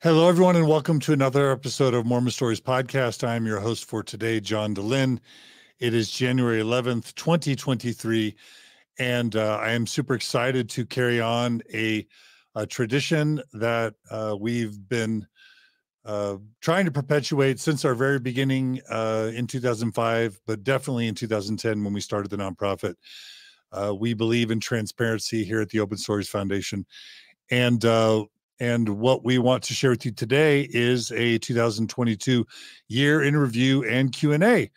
Hello, everyone, and welcome to another episode of Mormon Stories Podcast. I'm your host for today, John DeLynn. It is January 11th, 2023, and I am super excited to carry on a tradition that we've been trying to perpetuate since our very beginning in 2005, but definitely in 2010 when we started the nonprofit. We believe in transparency here at the Open Stories Foundation, and what we want to share with you today is a 2022 year in review and Q&A,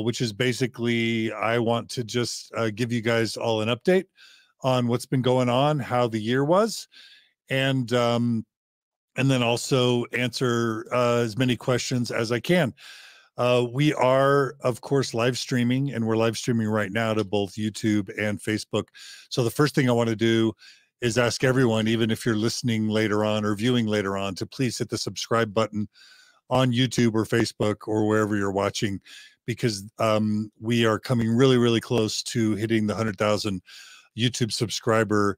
which is basically, I want to just give you guys all an update on what's been going on, how the year was, and then also answer as many questions as I can. We are, of course, live streaming, and we're live streaming right now to both YouTube and Facebook. So the first thing I want to do is ask everyone, even if you're listening later on or viewing later on, to please hit the subscribe button on YouTube or Facebook or wherever you're watching, because we are coming really, really close to hitting the 100,000 YouTube subscriber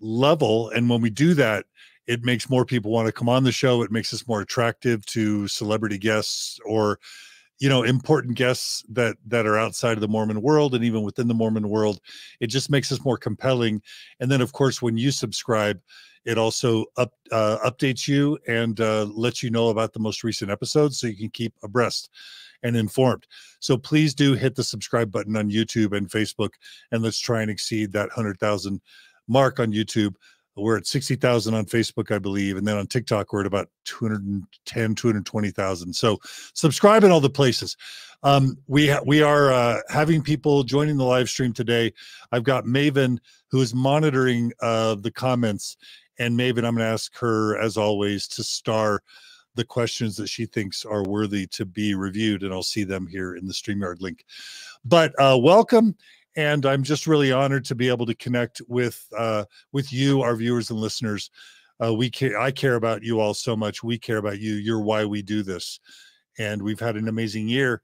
level. And when we do that, it makes more people want to come on the show. It makes us more attractive to celebrity guests or, you know, important guests that are outside of the Mormon world and even within the Mormon world. It just makes us more compelling. And then, of course, when you subscribe, it also updates you and lets you know about the most recent episodes so you can keep abreast and informed. So please do hit the subscribe button on YouTube and Facebook, and let's try and exceed that 100,000 mark on YouTube. We're at 60,000 on Facebook, I believe. And then on TikTok, we're at about 210, 220,000. So subscribe in all the places. We are having people joining the live stream today. I've got Maven, who is monitoring the comments. And Maven, I'm going to ask her, as always, to star the questions that she thinks are worthy to be reviewed. And I'll see them here in the StreamYard link. But welcome. And I'm just really honored to be able to connect with you, our viewers and listeners. I care about you all so much. We care about you. You're why we do this. And we've had an amazing year.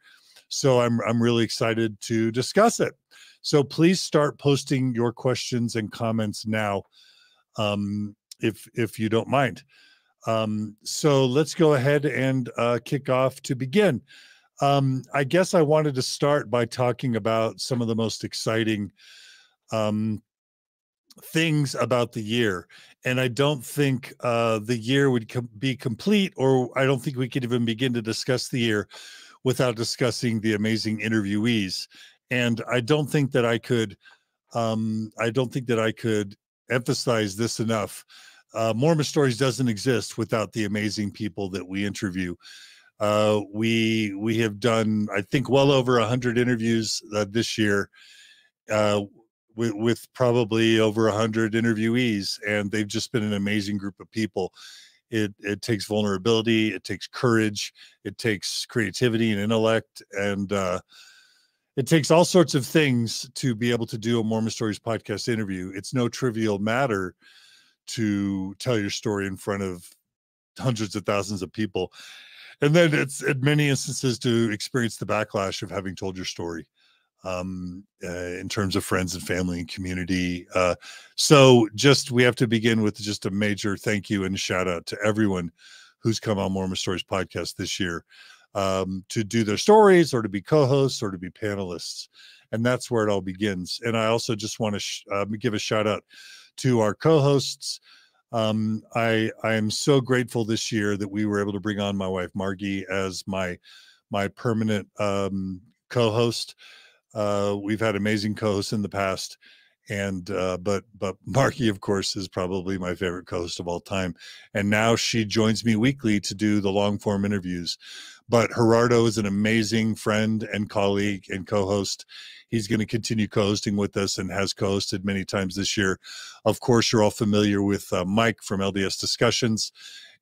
So I'm really excited to discuss it. So please start posting your questions and comments now, if you don't mind. So let's go ahead and kick off to begin. I guess I wanted to start by talking about some of the most exciting things about the year. And I don't think the year would be complete, or I don't think we could even begin to discuss the year without discussing the amazing interviewees. And I don't think that I could, emphasize this enough. Mormon Stories doesn't exist without the amazing people that we interview. We have done, I think, well over 100 interviews this year, with probably over 100 interviewees, and they've just been an amazing group of people. It takes vulnerability, it takes courage, it takes creativity and intellect, and it takes all sorts of things to be able to do a Mormon Stories podcast interview. It's no trivial matter to tell your story in front of hundreds of thousands of people. And then it's, in many instances, to experience the backlash of having told your story in terms of friends and family and community. So just, we have to begin with just a major thank you and shout out to everyone who's come on Mormon Stories Podcast this year to do their stories or to be co-hosts or to be panelists. And that's where it all begins. And I also just want to give a shout out to our co-hosts. I am so grateful this year that we were able to bring on my wife, Margie, as my permanent, co-host. We've had amazing co-hosts in the past, and, but Margie, of course, is probably my favorite co-host of all time. And now she joins me weekly to do the long form interviews, but Gerardo is an amazing friend and colleague and co-host. He's going to continue co-hosting with us and has co-hosted many times this year. Of course, you're all familiar with Mike from LDS Discussions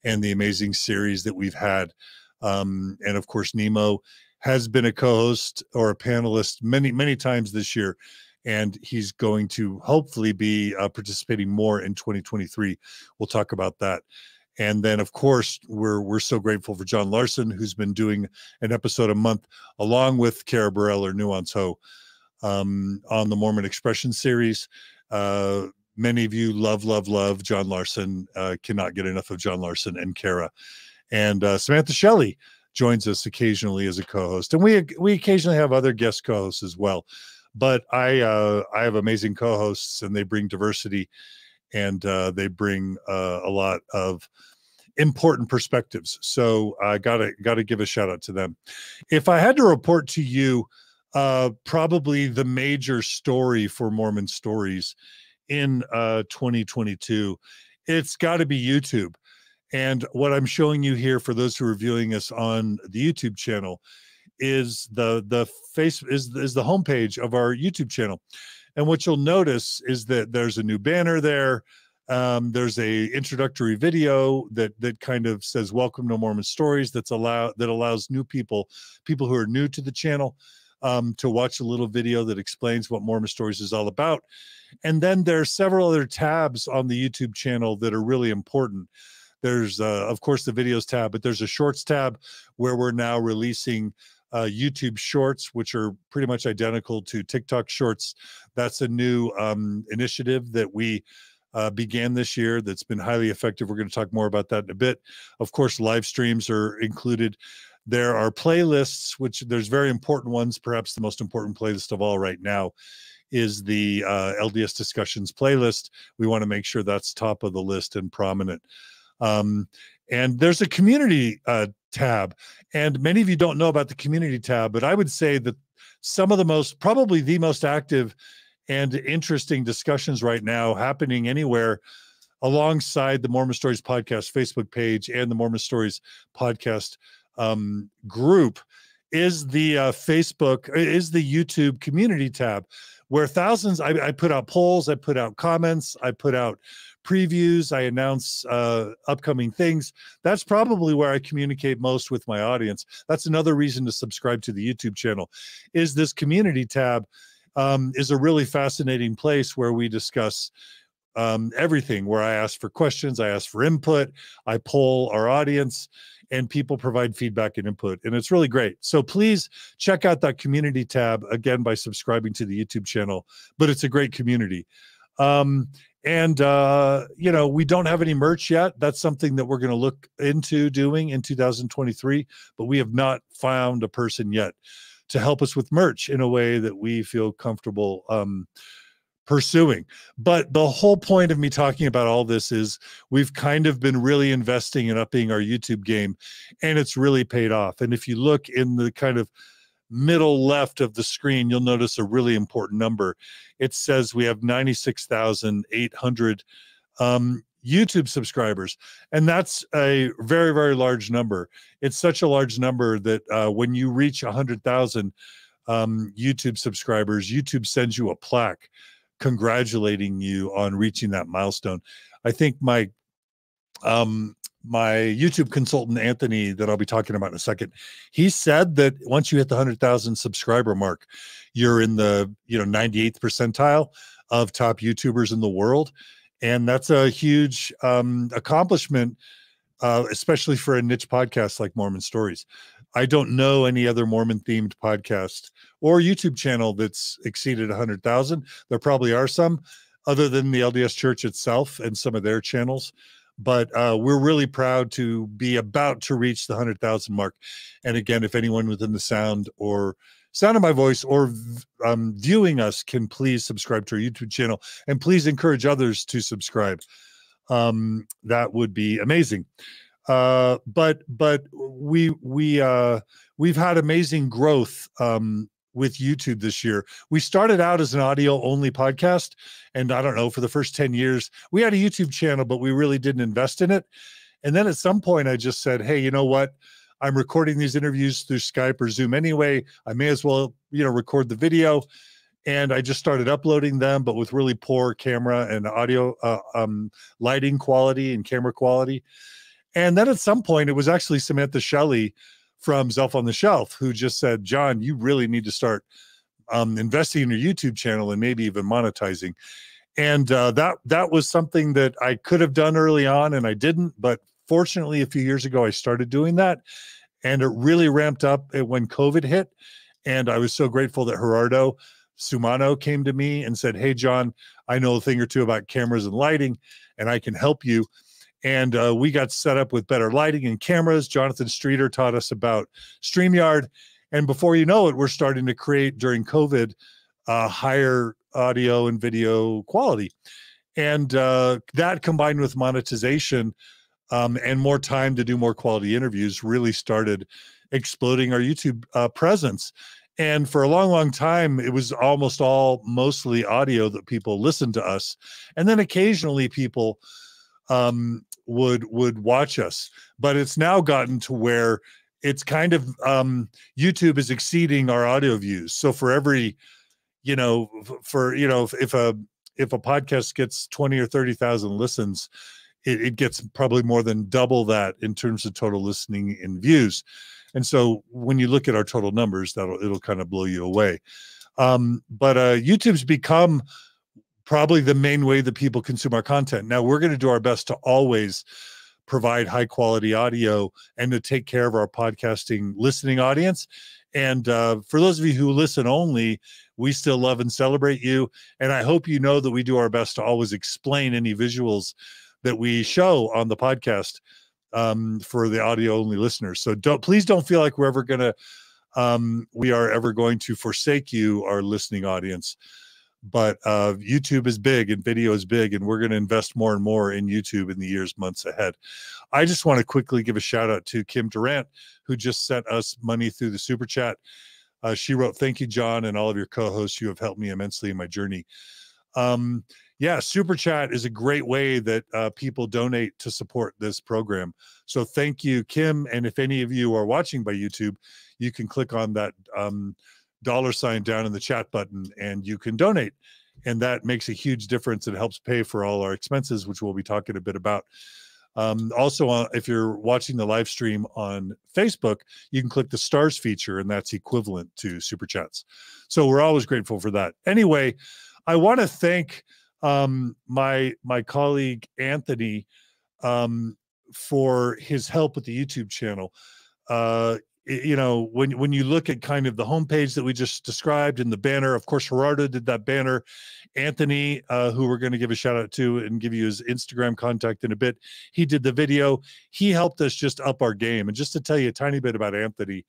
and the amazing series that we've had. And of course, Nemo has been a co-host or a panelist many, many times this year. And he's going to hopefully be participating more in 2023. We'll talk about that. And then, of course, we're so grateful for John Larson, who's been doing an episode a month along with Kara Burrell or Nuance Ho on the Mormon Expression series. Many of you love John Larson, cannot get enough of John Larson and Kara. And Samantha Shelley joins us occasionally as a co-host. And we occasionally have other guest co-hosts as well. But I have amazing co-hosts, and they bring diversity, and they bring a lot of important perspectives. So I gotta give a shout out to them. If I had to report to you, probably the major story for Mormon Stories in 2022, it's got to be YouTube. And what I'm showing you here, for those who are viewing us on the YouTube channel, is the homepage of our YouTube channel. And what you'll notice is that there's a new banner there. There's a introductory video that kind of says "Welcome to Mormon Stories." That allows new people who are new to the channel, to watch a little video that explains what Mormon Stories is all about. And then there are several other tabs on the YouTube channel that are really important. There's, of course, the videos tab, but there's a shorts tab where we're now releasing YouTube shorts, which are pretty much identical to TikTok shorts. That's a new initiative that we began this year that's been highly effective. We're going to talk more about that in a bit. Of course, live streams are included. There are playlists, which there's very important ones. Perhaps the most important playlist of all right now is the LDS Discussions playlist. We want to make sure that's top of the list and prominent. And there's a community tab. And many of you don't know about the community tab, but I would say that some of the most, probably the most active and interesting discussions right now happening anywhere alongside the Mormon Stories Podcast Facebook page and the Mormon Stories Podcast group is the the YouTube community tab, where thousands, I put out polls, I put out comments, I put out previews, I announce upcoming things. That's probably where I communicate most with my audience. That's another reason to subscribe to the YouTube channel, is this community tab is a really fascinating place where we discuss everything, where I ask for questions, I ask for input, I poll our audience, and people provide feedback and input. And it's really great. So please check out that community tab again by subscribing to the YouTube channel. But it's a great community. You know, we don't have any merch yet. That's something that we're going to look into doing in 2023. But we have not found a person yet to help us with merch in a way that we feel comfortable pursuing. But the whole point of me talking about all this is we've kind of been really investing in upping our YouTube game, and it's really paid off. And if you look in the kind of middle left of the screen, you'll notice a really important number. It says we have 96,800 YouTube subscribers, and that's a very, very large number. It's such a large number that when you reach 100,000 YouTube subscribers, YouTube sends you a plaque congratulating you on reaching that milestone. I think my my YouTube consultant, Anthony, that I'll be talking about in a second, he said that once you hit the 100,000 subscriber mark, you're in the 98th percentile of top YouTubers in the world. And that's a huge accomplishment, especially for a niche podcast like Mormon Stories. I don't know any other Mormon-themed podcast or YouTube channel that's exceeded 100,000. There probably are some, other than the LDS Church itself and some of their channels. But we're really proud to be about to reach the 100,000 mark. And again, if anyone within the sound of my voice or viewing us can please subscribe to our YouTube channel, and please encourage others to subscribe. That would be amazing. But we've had amazing growth with YouTube this year. We started out as an audio only podcast, and I don't know, for the first 10 years we had a YouTube channel, but we really didn't invest in it. And then at some point I just said, hey, you know what? I'm recording these interviews through Skype or Zoom anyway. I may as well, record the video. And I just started uploading them, but with really poor camera and audio lighting quality and camera quality. And then at some point, it was actually Samantha Shelley from Zelf on the Shelf who just said, John, you really need to start investing in your YouTube channel and maybe even monetizing. And that was something that I could have done early on, and I didn't. But fortunately, a few years ago, I started doing that, and it really ramped up when COVID hit. And I was so grateful that Gerardo Sumano came to me and said, hey, John, I know a thing or two about cameras and lighting, and I can help you. And we got set up with better lighting and cameras. Jonathan Streeter taught us about StreamYard. And before you know it, we're starting to create during COVID higher audio and video quality. And that combined with monetization and more time to do more quality interviews really started exploding our YouTube presence. And for a long, long time, it was almost all mostly audio that people listened to us. And then occasionally people would watch us. But it's now gotten to where it's kind of YouTube is exceeding our audio views. So for every, you know, if a podcast gets 20 or 30,000 listens, it gets probably more than double that in terms of total listening and views. And so when you look at our total numbers, it'll kind of blow you away. But YouTube's become probably the main way that people consume our content. Now we're going to do our best to always provide high quality audio and to take care of our podcasting listening audience. And for those of you who listen only, we still love and celebrate you. And I hope you know that we do our best to always explain any visuals that we show on the podcast for the audio only listeners. So please don't feel like we're ever going to, we are ever going to forsake you, our listening audience. But YouTube is big and video is big, and we're going to invest more and more in YouTube in the years, months ahead. I just want to quickly give a shout out to Kim Durant, who just sent us money through the super chat. She wrote, thank you, John, and all of your co-hosts. You have helped me immensely in my journey. Yeah, super chat is a great way that people donate to support this program. So thank you, Kim. And if any of you are watching by YouTube, you can click on that $ down in the chat button and you can donate. And that makes a huge difference. It helps pay for all our expenses, which we'll be talking a bit about. Also, if you're watching the live stream on Facebook, you can click the stars feature, and that's equivalent to super chats. So we're always grateful for that. Anyway, I want to thank my colleague, Anthony, for his help with the YouTube channel. You know, when you look at kind of the homepage that we just described in the banner, of course, Gerardo did that banner. Anthony, who we're going to give a shout out to and give you his Instagram contact in a bit, he did the video. He helped us just up our game. And just to tell you a tiny bit about Anthony,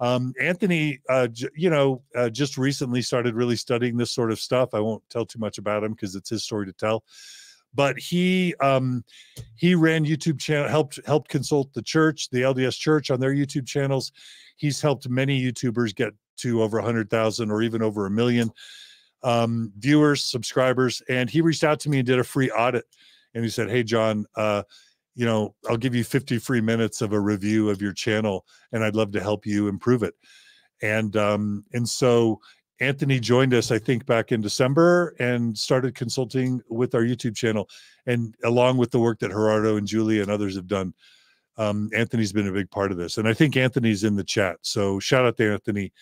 Anthony just recently started really studying this sort of stuff. I won't tell too much about him because it's his story to tell, but he ran YouTube channel, helped consult the church, the LDS church on their YouTube channels. He's helped many YouTubers get to over 100,000 or even over 1 million, viewers, subscribers. And he reached out to me and did a free audit. And he said, hey, John, you know, I'll give you 50 free minutes of a review of your channel, and I'd love to help you improve it. And so Anthony joined us, I think, back in December and started consulting with our YouTube channel. And along with the work that Gerardo and Julie and others have done, Anthony's been a big part of this. And I think Anthony's in the chat. So shout out to Anthony.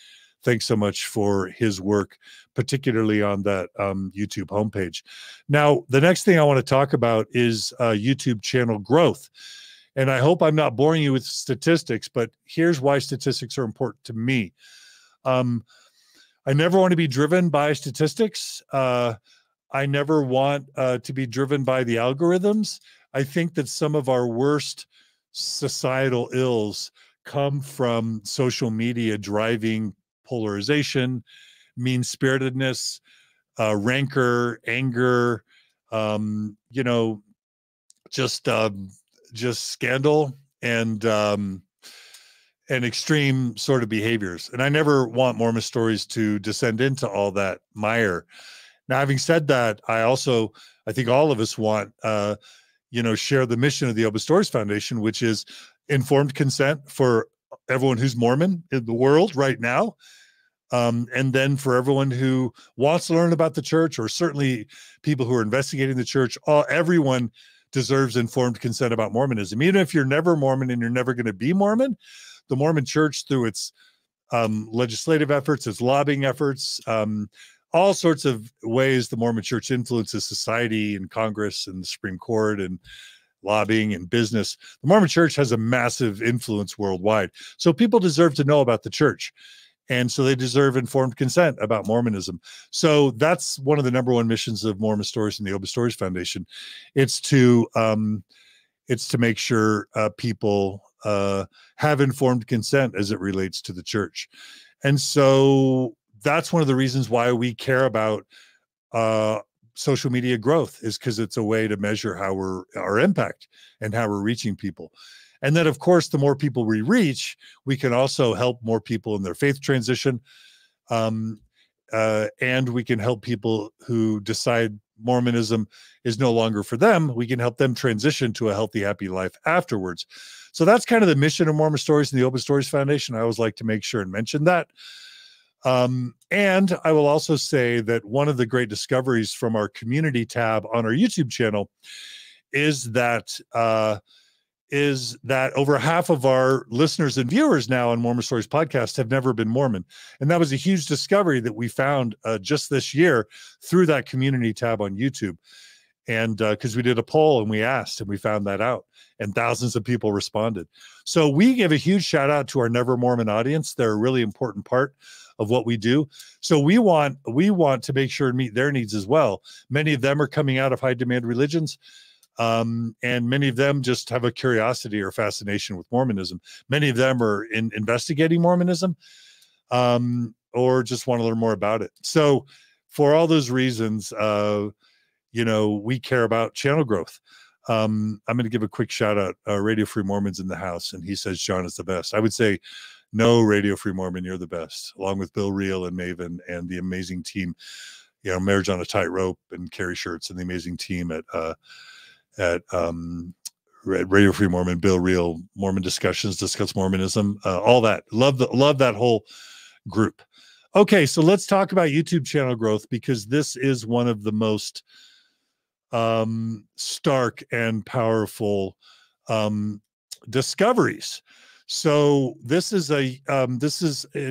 Thanks so much for his work, particularly on that YouTube homepage. Now, the next thing I want to talk about is YouTube channel growth. And I hope I'm not boring you with statistics, but here's why statistics are important to me. I never want to be driven by statistics. I never want to be driven by the algorithms. I think that some of our worst societal ills come from social media driving polarization, mean-spiritedness, rancor, anger, you know, just scandal and extreme sort of behaviors. And I never want Mormon Stories to descend into all that mire. Now, having said that, I think all of us want, you know, share the mission of the Open Stories Foundation, which is informed consent for everyone who's Mormon in the world right now. And then for everyone who wants to learn about the church, or certainly people who are investigating the church, everyone deserves informed consent about Mormonism. Even if you're never Mormon and you're never going to be Mormon, the Mormon church, through its legislative efforts, its lobbying efforts, all sorts of ways the Mormon church influences society and Congress and the Supreme Court and lobbying and business, the Mormon church has a massive influence worldwide. So people deserve to know about the church. And so they deserve informed consent about Mormonism. So that's one of the number one missions of Mormon Stories and the Open Stories Foundation. It's to make sure people have informed consent as it relates to the church. And so that's one of the reasons why we care about social media growth, is because it's a way to measure how we're, our impact and how we're reaching people. And then, of course, the more people we reach, we can also help more people in their faith transition. And we can help people who decide Mormonism is no longer for them. We can help them transition to a healthy, happy life afterwards. So that's kind of the mission of Mormon Stories and the Open Stories Foundation. I always like to make sure and mention that. And I will also say that one of the great discoveries from our community tab on our YouTube channel is that over half of our listeners and viewers now on Mormon Stories podcast have never been Mormon. And that was a huge discovery that we found just this year through that community tab on YouTube. And because we did a poll and we asked and we found that out, and thousands of people responded. So we give a huge shout out to our Never Mormon audience. They're a really important part of what we do. So we want to make sure and meet their needs as well. Many of them are coming out of high demand religions. And many of them just have a curiosity or fascination with Mormonism. Many of them are investigating Mormonism or just want to learn more about it. So for all those reasons, you know, we care about channel growth. I'm going to give a quick shout out. Radio Free Mormon's in the house, and he says John is the best. I would say, no, Radio Free Mormon, you're the best, along with Bill Reel and Maven and the amazing team, you know, Marriage on a Tightrope and Carrie Schertz and the amazing team at Radio Free Mormon. Bill Reel, Mormon Discussions, Discuss Mormonism, all that. Love that whole group. Okay, so let's talk about YouTube channel growth, because this is one of the most stark and powerful discoveries. So this is a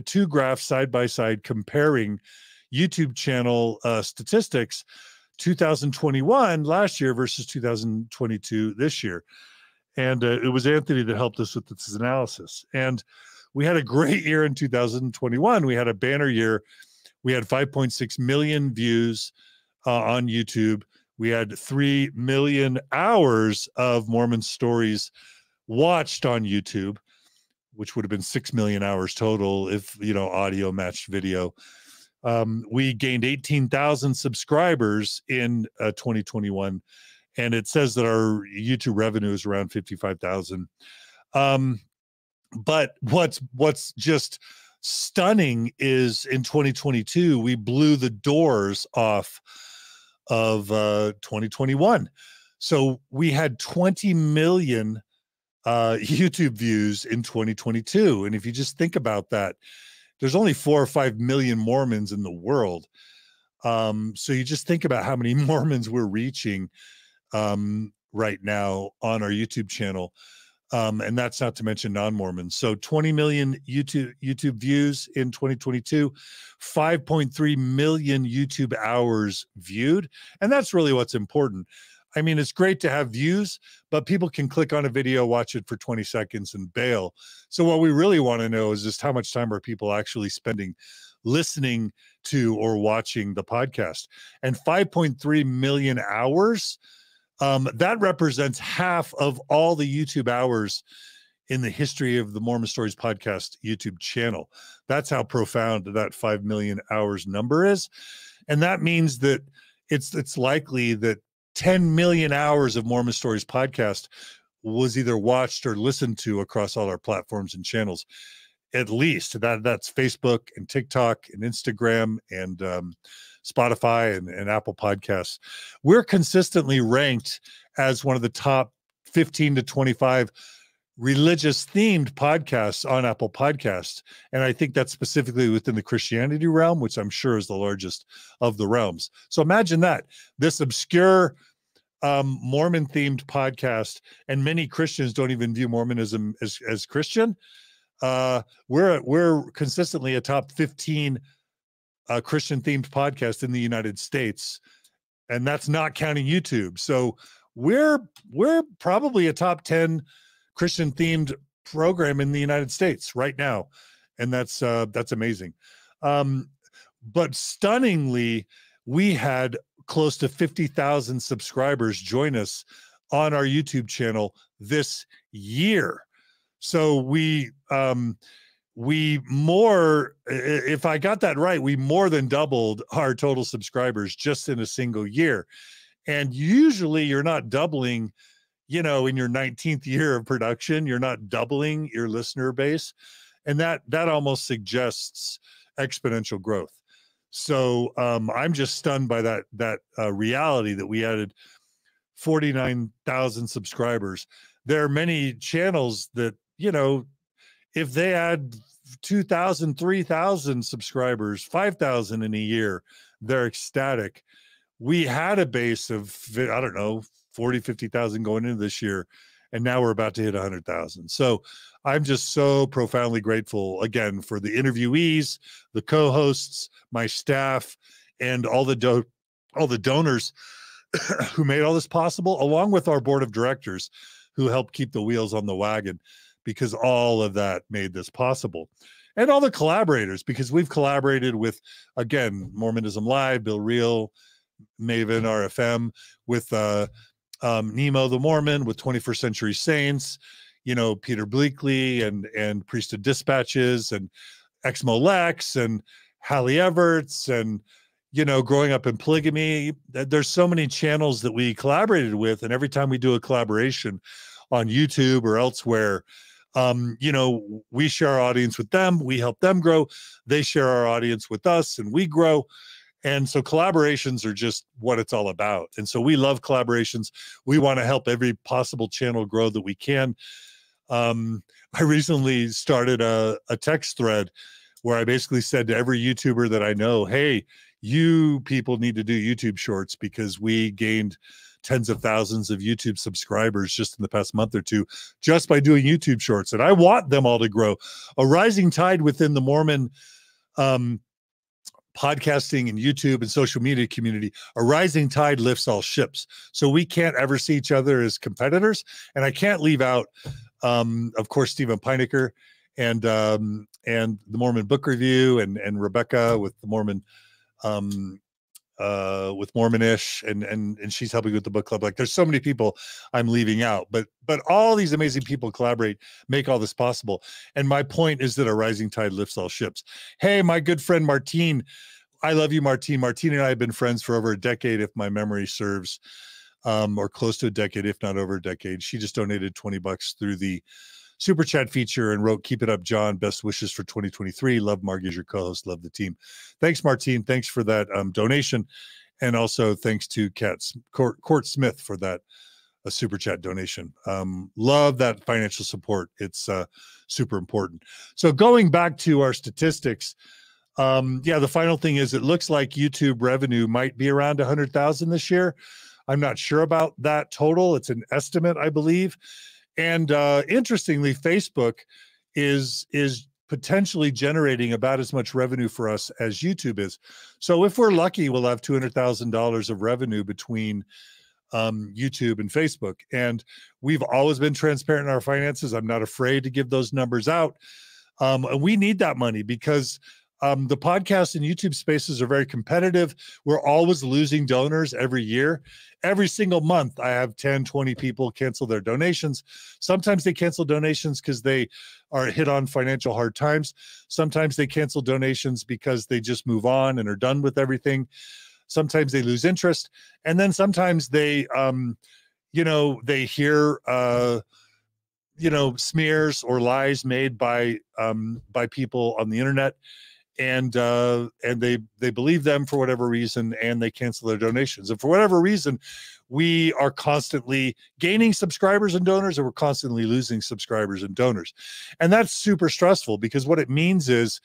two graphs side by side comparing YouTube channel statistics, 2021 last year versus 2022 this year. And it was Anthony that helped us with this analysis. And we had a great year in 2021. We had a banner year. We had 5.6 million views on YouTube. We had 3 million hours of Mormon Stories watched on YouTube, which would have been 6 million hours total if, you know, audio matched video. We gained 18,000 subscribers in 2021, and it says that our YouTube revenue is around 55,000. But what's just stunning is in 2022 we blew the doors off of 2021. So we had 20 million YouTube views in 2022, and if you just think about that, there's only 4 or 5 million Mormons in the world. So you just think about how many Mormons we're reaching right now on our YouTube channel. And that's not to mention non-Mormons. So 20 million YouTube views in 2022, 5.3 million YouTube hours viewed. And that's really what's important. I mean, it's great to have views, but people can click on a video, watch it for 20 seconds and bail. So what we really want to know is just how much time are people actually spending listening to or watching the podcast. And 5.3 million hours, that represents half of all the YouTube hours in the history of the Mormon Stories podcast YouTube channel. That's how profound that 5 million hours number is. And that means that it's likely that 10 million hours of Mormon Stories podcast was either watched or listened to across all our platforms and channels, at least. That's Facebook and TikTok and Instagram and Spotify and Apple Podcasts. We're consistently ranked as one of the top 15 to 25 religious-themed podcasts on Apple Podcasts. And I think that's specifically within the Christianity realm, which I'm sure is the largest of the realms. So imagine that. This obscure Mormon themed podcast, and many Christians don't even view Mormonism as Christian. We're consistently a top 15 Christian themed podcast in the United States, and that's not counting YouTube. So we're probably a top 10 Christian themed program in the United States right now, And that's amazing. But stunningly, we had close to 50,000 subscribers join us on our YouTube channel this year. So we more, if I got that right, we more than doubled our total subscribers just in a single year. And usually you're not doubling, you know, in your 19th year of production, you're not doubling your listener base. And that almost suggests exponential growth. So I'm just stunned by that reality that we added 49,000 subscribers. There are many channels that, you know, if they add 2,000, 3,000 subscribers, 5,000 in a year, they're ecstatic. We had a base of, I don't know, 40, 50,000 going into this year, and now we're about to hit 100,000. So I'm just so profoundly grateful, again, for the interviewees, the co-hosts, my staff, and all the donors who made all this possible, along with our board of directors who helped keep the wheels on the wagon, because all of that made this possible. And all the collaborators, because we've collaborated with, again, Mormonism Live, Bill Real, Maven RFM, with Nemo the Mormon, with 21st Century Saints, you know, Peter Bleakley and Priesthood Dispatches and Exmo Lex and Hallie Everts and, you know, Growing Up in Polygamy. There's so many channels that we collaborated with, and every time we do a collaboration on YouTube or elsewhere, you know, we share our audience with them, we help them grow, they share our audience with us, and we grow. And so collaborations are just what it's all about. And so we love collaborations. We want to help every possible channel grow that we can. I recently started a text thread where I basically said to every YouTuber that I know, hey, you people need to do YouTube shorts, because we gained tens of thousands of YouTube subscribers just in the past month or two, just by doing YouTube shorts. And I want them all to grow. A rising tide within the Mormon podcasting and YouTube and social media community, a rising tide lifts all ships. So we can't ever see each other as competitors. And I can't leave out, of course, Stephen Pinecker and the Mormon Book Review and Rebecca with the Mormon, with Mormonish, and she's helping with the book club. Like, there's so many people I'm leaving out, but all these amazing people collaborate, make all this possible. And my point is that a rising tide lifts all ships. Hey, my good friend Martine, I love you, Martine. Martine and I have been friends for over a decade, if my memory serves, or close to a decade, if not over a decade. She just donated $20 through the Super Chat feature and wrote, "Keep it up, John. Best wishes for 2023. Love Margie as your co-host. Love the team." Thanks, Martine. Thanks for that donation. And also thanks to Court Smith for that Super Chat donation. Love that financial support. It's super important. So going back to our statistics, yeah, the final thing is it looks like YouTube revenue might be around 100,000 this year. I'm not sure about that total. It's an estimate, I believe. And interestingly, Facebook is potentially generating about as much revenue for us as YouTube is. So if we're lucky, we'll have $200,000 of revenue between YouTube and Facebook. And we've always been transparent in our finances. I'm not afraid to give those numbers out. And we need that money because the podcast and YouTube spaces are very competitive. We're always losing donors every year. Every single month, I have 10, 20 people cancel their donations. Sometimes they cancel donations because they are hit on financial hard times. Sometimes they cancel donations because they just move on and are done with everything. Sometimes they lose interest. And then sometimes they, you know, they hear, you know, smears or lies made by people on the internet. And they believe them for whatever reason, and they cancel their donations. And for whatever reason, we are constantly gaining subscribers and donors, and we're constantly losing subscribers and donors. And that's super stressful, because what it means is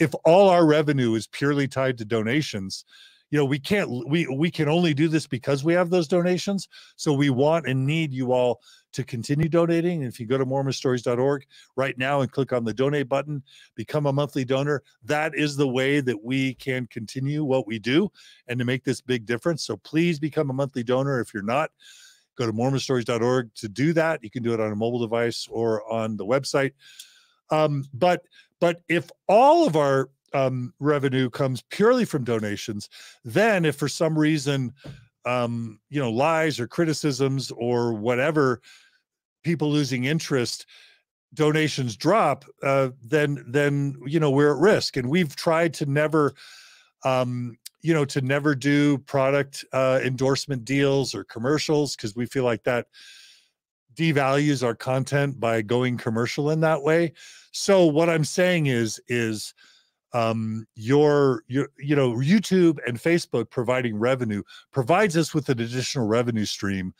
if all our revenue is purely tied to donations, you know, we can only do this because we have those donations. So we want and need you all to continue donating. And if you go to mormonstories.org right now and click on the donate button, become a monthly donor, that is the way that we can continue what we do and to make this big difference. So please become a monthly donor. If you're not, go to mormonstories.org to do that. You can do it on a mobile device or on the website. But But if all of our revenue comes purely from donations, then if for some reason, you know, lies or criticisms or whatever, people losing interest, donations drop, then, you know, we're at risk. And we've tried to never, you know, to never do product endorsement deals or commercials, because we feel like that devalues our content by going commercial in that way. So what I'm saying is you know, YouTube and Facebook providing revenue provides us with an additional revenue stream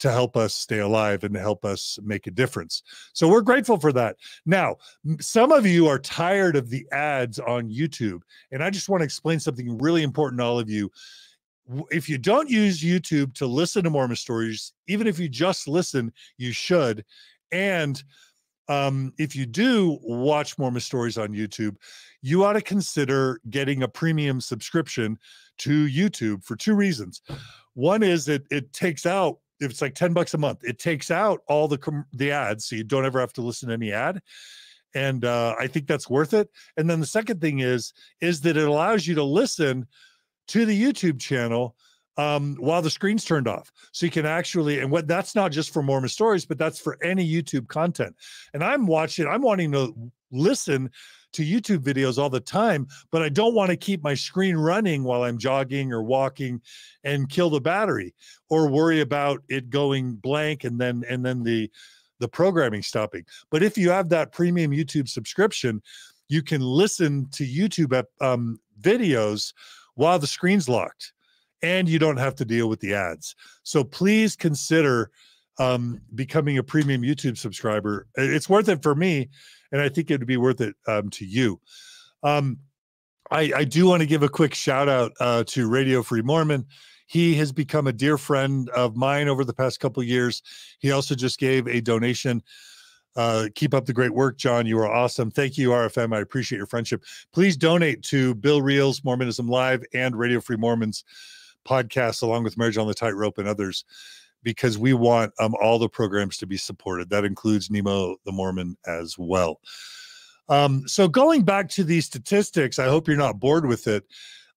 to help us stay alive and to help us make a difference. So we're grateful for that. Now, some of you are tired of the ads on YouTube, and I just want to explain something really important to all of you. If you don't use YouTube to listen to Mormon Stories, even if you just listen, you should. And if you do watch Mormon Stories on YouTube, you ought to consider getting a premium subscription to YouTube for two reasons. One is that it takes out, if it's like $10 a month, it takes out all the ads, so you don't ever have to listen to any ad. And I think that's worth it. And then the second thing is that it allows you to listen to the YouTube channel while the screen's turned off. So you can actually, and what that's not just for Mormon Stories, but that's for any YouTube content. And I'm wanting to listen to YouTube videos all the time, but I don't want to keep my screen running while I'm jogging or walking and kill the battery or worry about it going blank and then the programming stopping. But if you have that premium YouTube subscription, you can listen to YouTube videos while the screen's locked, and you don't have to deal with the ads. So please consider becoming a premium YouTube subscriber. It's worth it for me, and I think it would be worth it to you. I do want to give a quick shout out to Radio Free Mormon. He has become a dear friend of mine over the past couple of years. He also just gave a donation. Keep up the great work, John. You are awesome. Thank you, RFM. I appreciate your friendship. Please donate to Bill Reel's Mormonism Live and Radio Free Mormon's podcast, along with Marriage on the Tightrope and others, because we want all the programs to be supported. That includes Nemo the Mormon as well. So going back to these statistics, I hope you're not bored with it.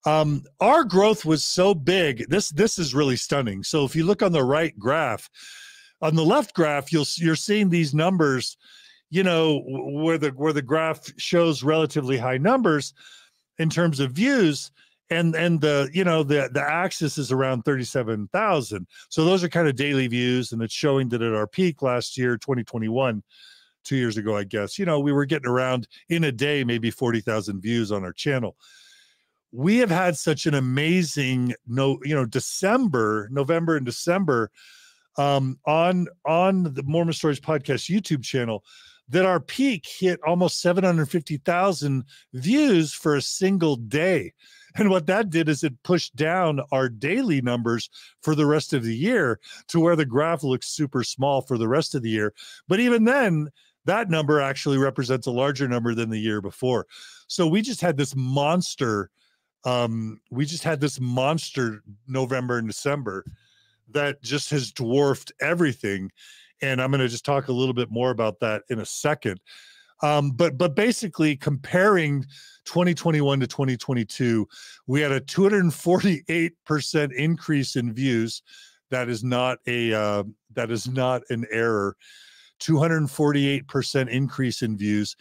Our growth was so big. This is really stunning. So if you look on the right graph, on the left graph, you're seeing these numbers, you know, where the graph shows relatively high numbers in terms of views, and the, you know, the axis is around 37,000. So those are kind of daily views, and it's showing that at our peak last year, 2021, 2 years ago, I guess, you know, we were getting around in a day maybe 40,000 views on our channel. We have had such an amazing November and December on the Mormon Stories podcast YouTube channel, that our peak hit almost 750,000 views for a single day. And what that did is it pushed down our daily numbers for the rest of the year to where the graph looks super small for the rest of the year. But even then, that number actually represents a larger number than the year before. So we just had this monster. We just had this monster November and December that just has dwarfed everything. And I'm going to just talk a little bit more about that in a second. But basically, comparing 2021 to 2022, we had a 248% increase in views. That is not a that is not an error. 248% increase in views,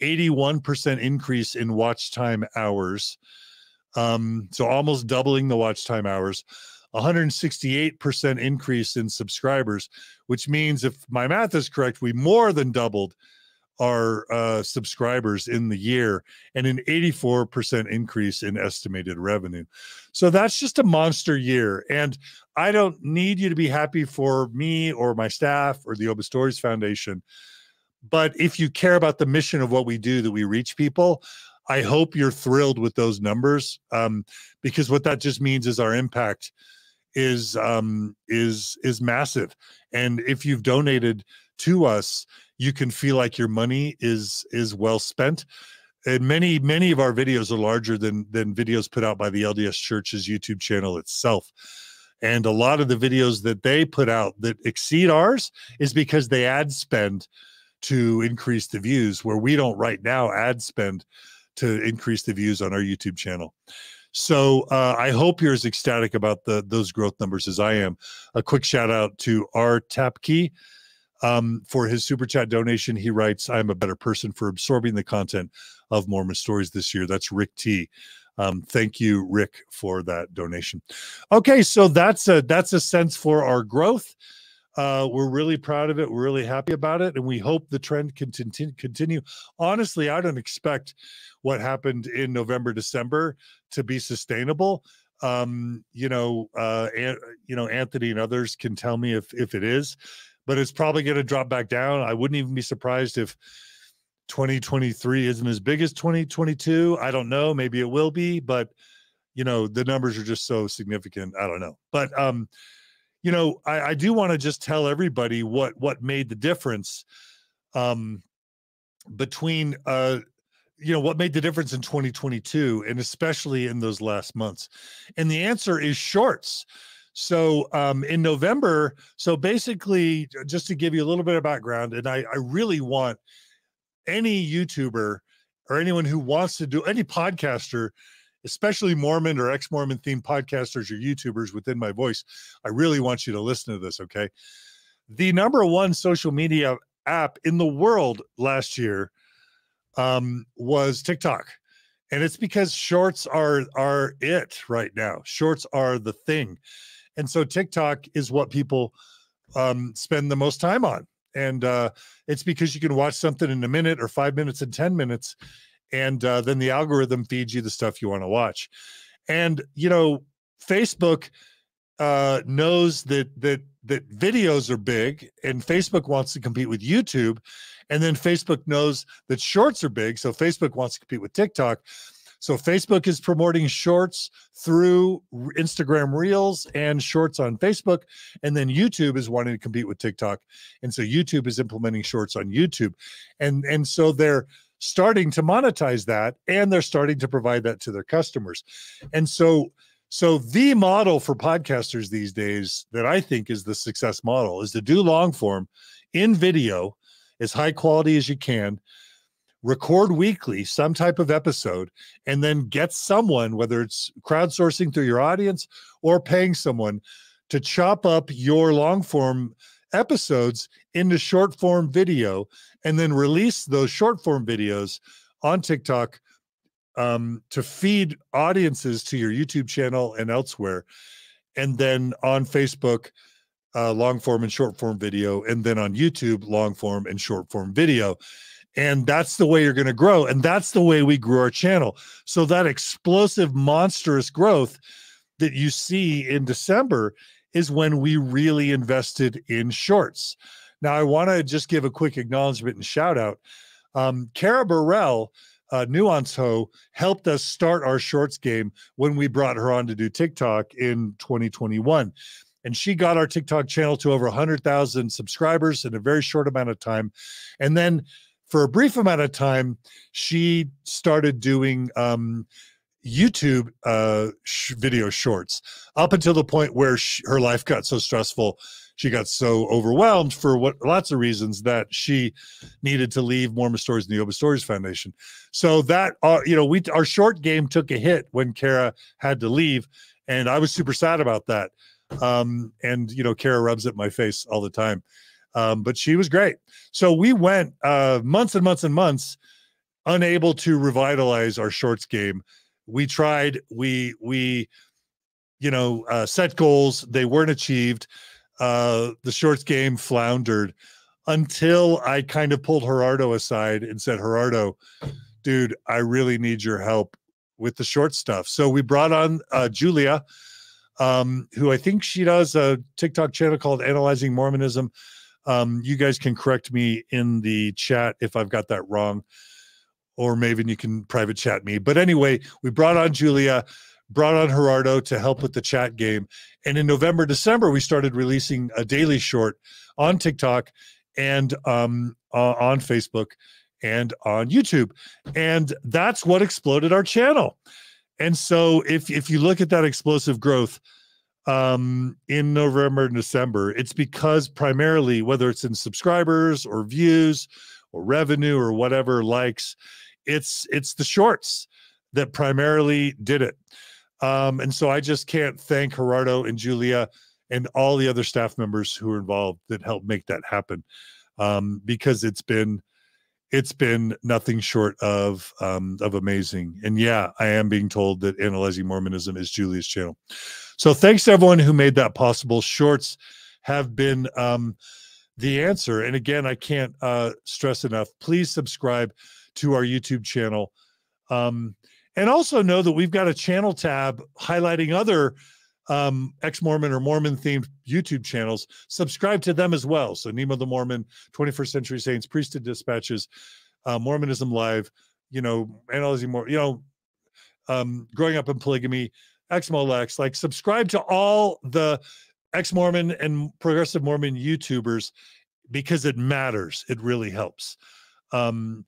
81% increase in watch time hours. So almost doubling the watch time hours. 168% increase in subscribers, which means, if my math is correct, we more than doubled our subscribers in the year, and an 84% increase in estimated revenue. So that's just a monster year. And I don't need you to be happy for me or my staff or the Open Stories Foundation. But if you care about the mission of what we do, that we reach people, I hope you're thrilled with those numbers, because what that just means is our impact is massive. And if you've donated to us, you can feel like your money is well spent. And many of our videos are larger than videos put out by the LDS Church's YouTube channel itself. And a lot of the videos that they put out that exceed ours is because they ad spend to increase the views, where we don't right now ad spend to increase the views on our YouTube channel. So I hope you're as ecstatic about those growth numbers as I am. A quick shout out to R. Tapkey for his Super Chat donation. He writes, I'm a better person for absorbing the content of Mormon Stories this year. That's Rick T. Thank you, Rick, for that donation. Okay, so that's a sense for our growth. We're really proud of it. We're really happy about it. And we hope the trend can continue. Honestly, I don't expect what happened in November, December to be sustainable. Anthony and others can tell me if it is, but it's probably going to drop back down. I wouldn't even be surprised if 2023 isn't as big as 2022. I don't know. Maybe it will be, but you know, the numbers are just so significant. I don't know. But, you know, I do want to just tell everybody what made the difference between, what made the difference in 2022 and especially in those last months. And the answer is shorts. So in November, so basically just to give you a little bit of background, and I really want any YouTuber or anyone who wants to do any podcaster, especially Mormon or ex-Mormon themed podcasters or YouTubers within my voice, I really want you to listen to this, okay? The #1 social media app in the world last year was TikTok. And it's because shorts are it right now. Shorts are the thing. And so TikTok is what people spend the most time on. And it's because you can watch something in a minute or 5 minutes and 10 minutes. And then the algorithm feeds you the stuff you want to watch. And, you know, Facebook knows that videos are big, and Facebook wants to compete with YouTube. And then Facebook knows that shorts are big, so Facebook wants to compete with TikTok. So Facebook is promoting shorts through Instagram Reels and shorts on Facebook. And then YouTube is wanting to compete with TikTok. And so YouTube is implementing shorts on YouTube. And so they're starting to monetize that, and they're starting to provide that to their customers. And so the model for podcasters these days that I think is the success model is to do long form in video as high quality as you can, record weekly some type of episode, and then get someone, whether it's crowdsourcing through your audience or paying someone, to chop up your long form episodes into short form video, and then release those short form videos on TikTok to feed audiences to your YouTube channel and elsewhere. And then on Facebook, long form and short form video. And then on YouTube, long form and short form video. And that's the way you're going to grow. And that's the way we grew our channel. So that explosive, monstrous growth that you see in December is when we really invested in shorts. Now, I want to just give a quick acknowledgement and shout out. Cara Burrell, Nuance Ho, helped us start our shorts game when we brought her on to do TikTok in 2021. And she got our TikTok channel to over 100,000 subscribers in a very short amount of time. And then for a brief amount of time, she started doing YouTube video shorts, up until the point where her life got so stressful, she got so overwhelmed for lots of reasons that she needed to leave Mormon Stories and the Open Stories Foundation. So that our short game took a hit when Cara had to leave, and I was super sad about that. And you know, Cara rubs at my face all the time, but she was great. So we went months and months and months unable to revitalize our shorts game. We tried, we set goals. They weren't achieved. The shorts game floundered until I kind of pulled Gerardo aside and said, Gerardo, dude, I really need your help with the short stuff. So we brought on Julia, who I think she does a TikTok channel called Analyzing Mormonism. You guys can correct me in the chat if I've got that wrong. Or maybe you can private chat me. But anyway, we brought on Julia, brought on Gerardo to help with the chat game. And in November, December, we started releasing a daily short on TikTok and on Facebook and on YouTube. And that's what exploded our channel. And so if you look at that explosive growth in November and December, it's because primarily, whether it's in subscribers or views or revenue or whatever likes. It's the shorts that primarily did it. And so I just can't thank Gerardo and Julia and all the other staff members who were involved that helped make that happen, because it's been nothing short of amazing. And yeah, I am being told that Analyzing Mormonism is Julia's channel. So thanks to everyone who made that possible. Shorts have been the answer. And again, I can't stress enough, please subscribe to our YouTube channel. And also know that we've got a channel tab highlighting other ex-Mormon or Mormon-themed YouTube channels. Subscribe to them as well. So Nemo the Mormon, 21st Century Saints, Priesthood Dispatches, Mormonism Live, Analyzing More, Growing Up in Polygamy, Ex-Molex. Like, subscribe to all the ex-Mormon and progressive Mormon YouTubers because it matters. It really helps. And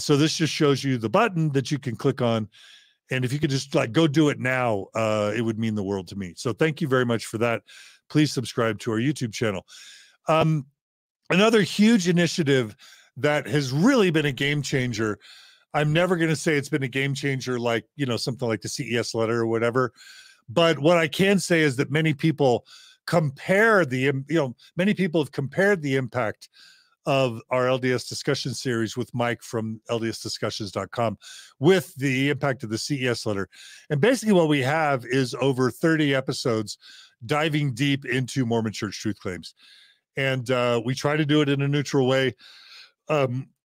so this just shows you the button that you can click on. And if you could just go do it now, it would mean the world to me. So thank you very much for that. Please subscribe to our YouTube channel. Another huge initiative that has really been a game changer. I'm never going to say it's been a game changer, like, something like the CES letter or whatever. But what I can say is that many people compare the, many people have compared the impact of our LDS discussion series with Mike from LDSdiscussions.com with the impact of the CES letter. And basically what we have is over 30 episodes diving deep into Mormon church truth claims. And we try to do it in a neutral way.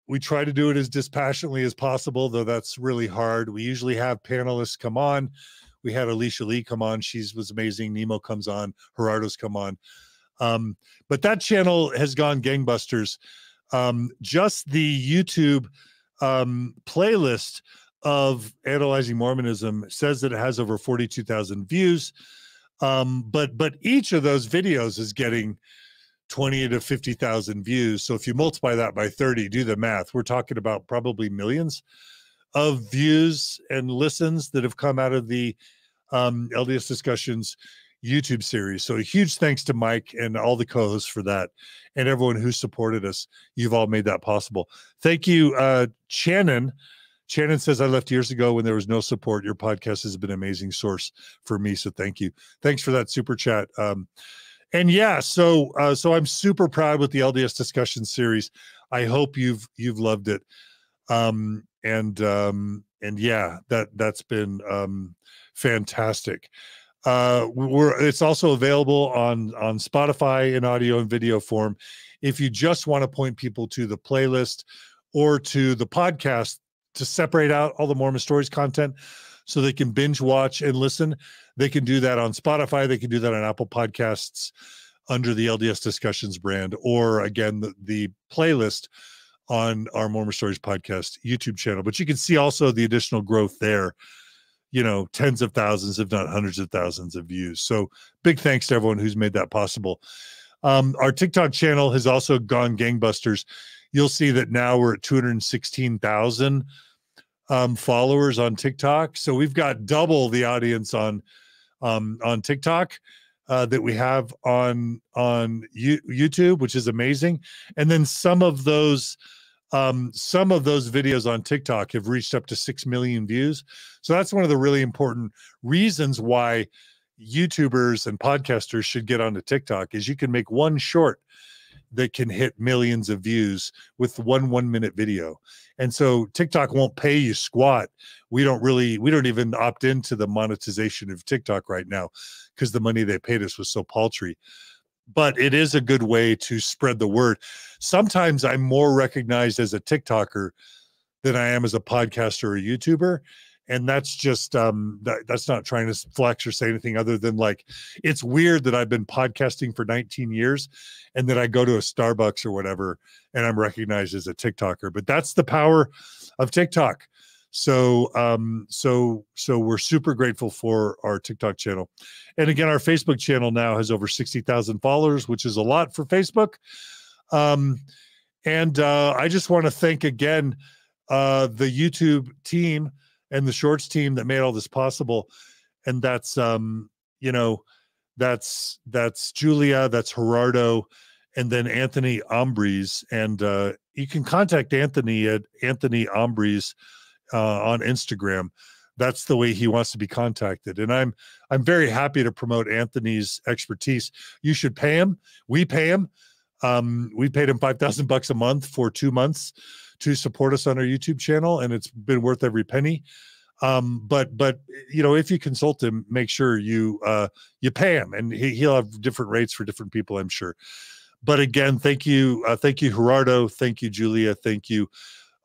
We try to do it as dispassionately as possible, though that's really hard. We usually have panelists come on. We had Alicia Lee come on. She was amazing. Nemo comes on. Gerardo's come on. But that channel has gone gangbusters. Just the YouTube playlist of Analyzing Mormonism says that it has over 42,000 views. But each of those videos is getting 20 to 50,000 views. So if you multiply that by 30, do the math, we're talking about probably millions of views and listens that have come out of the LDS Discussions YouTube series. So a huge thanks to Mike and all the co-hosts for that, and everyone who supported us. You've all made that possible. Thank you, Shannon. Shannon says, I left years ago when there was no support. Your podcast has been an amazing source for me, so thank you. Thanks for that super chat. And yeah, so so I'm super proud with the LDS discussion series. I hope you've loved it. And yeah, that's been fantastic. It's also available on Spotify in audio and video form. If you just want to point people to the playlist or to the podcast to separate out all the Mormon Stories content so they can binge watch and listen, they can do that on Spotify. They can do that on Apple Podcasts under the LDS Discussions brand, or again, the playlist on our Mormon Stories podcast YouTube channel. But you can see also the additional growth there. Tens of thousands, if not hundreds of thousands of views. So big thanks to everyone who's made that possible. Our TikTok channel has also gone gangbusters. You'll see that now we're at 216,000 followers on TikTok. So we've got double the audience on TikTok that we have on YouTube, which is amazing. And then some of those videos on TikTok have reached up to 6 million views. So that's one of the really important reasons why YouTubers and podcasters should get onto TikTok, is you can make one short that can hit millions of views with one minute video. And so TikTok won't pay you squat. We don't even opt into the monetization of TikTok right now because the money they paid us was so paltry. But it is a good way to spread the word. Sometimes I'm more recognized as a TikToker than I am as a podcaster or a YouTuber. And that's just, that's not trying to flex or say anything other than, like, it's weird that I've been podcasting for 19 years and that I go to a Starbucks or whatever and I'm recognized as a TikToker. But that's the power of TikTok. So, so we're super grateful for our TikTok channel. And again, our Facebook channel now has over 60,000 followers, which is a lot for Facebook. I just want to thank again, the YouTube team and the Shorts team that made all this possible. And that's, that's Julia, that's Gerardo, and then Anthony Ambres and, you can contact Anthony at Anthony Ombres on Instagram. That's the way he wants to be contacted. And I'm very happy to promote Anthony's expertise. You should pay him. We pay him. We paid him $5,000 a month for 2 months to support us on our YouTube channel, and it's been worth every penny. But you know, if you consult him, make sure you you pay him, and he'll have different rates for different people, I'm sure. But again, thank you, Gerardo, thank you, Julia, thank you,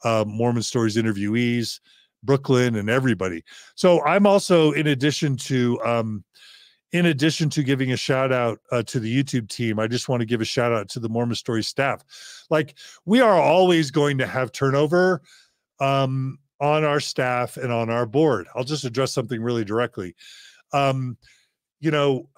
Mormon Stories interviewees, Brooklyn, and everybody. So I'm also, in addition to giving a shout out to the YouTube team, I just want to give a shout out to the Mormon Stories staff. Like, we are always going to have turnover on our staff and on our board. I'll just address something really directly. You know,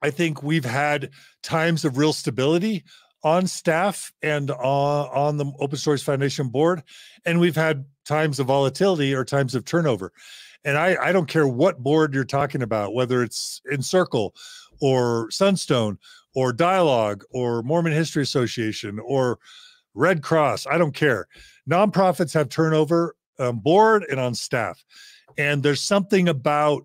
I think we've had times of real stability on staff and on the Open Stories Foundation board, and we've had times of volatility or times of turnover. And I don't care what board you're talking about, whether it's Encircle or Sunstone or Dialogue or Mormon History Association or Red Cross, I don't care. Nonprofits have turnover on board and on staff. And there's something about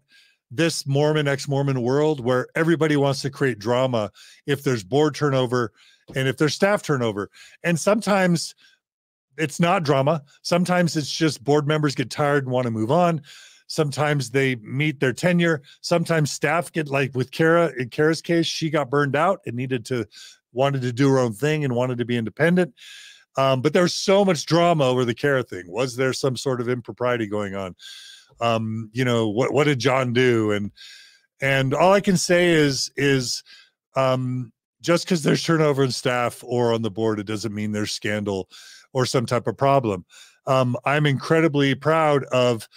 this Mormon, ex-Mormon world where everybody wants to create drama if there's board turnover and if there's staff turnover. And sometimes it's not drama. Sometimes it's just board members get tired and want to move on. Sometimes they meet their tenure. Sometimes staff get, like with Kara, in Kara's case, she got burned out and wanted to do her own thing and wanted to be independent. But there's so much drama over the Kara thing. Was there some sort of impropriety going on? You know, what did John do? And all I can say is just because there's turnover in staff or on the board, it doesn't mean there's scandal or some type of problem. I'm incredibly proud of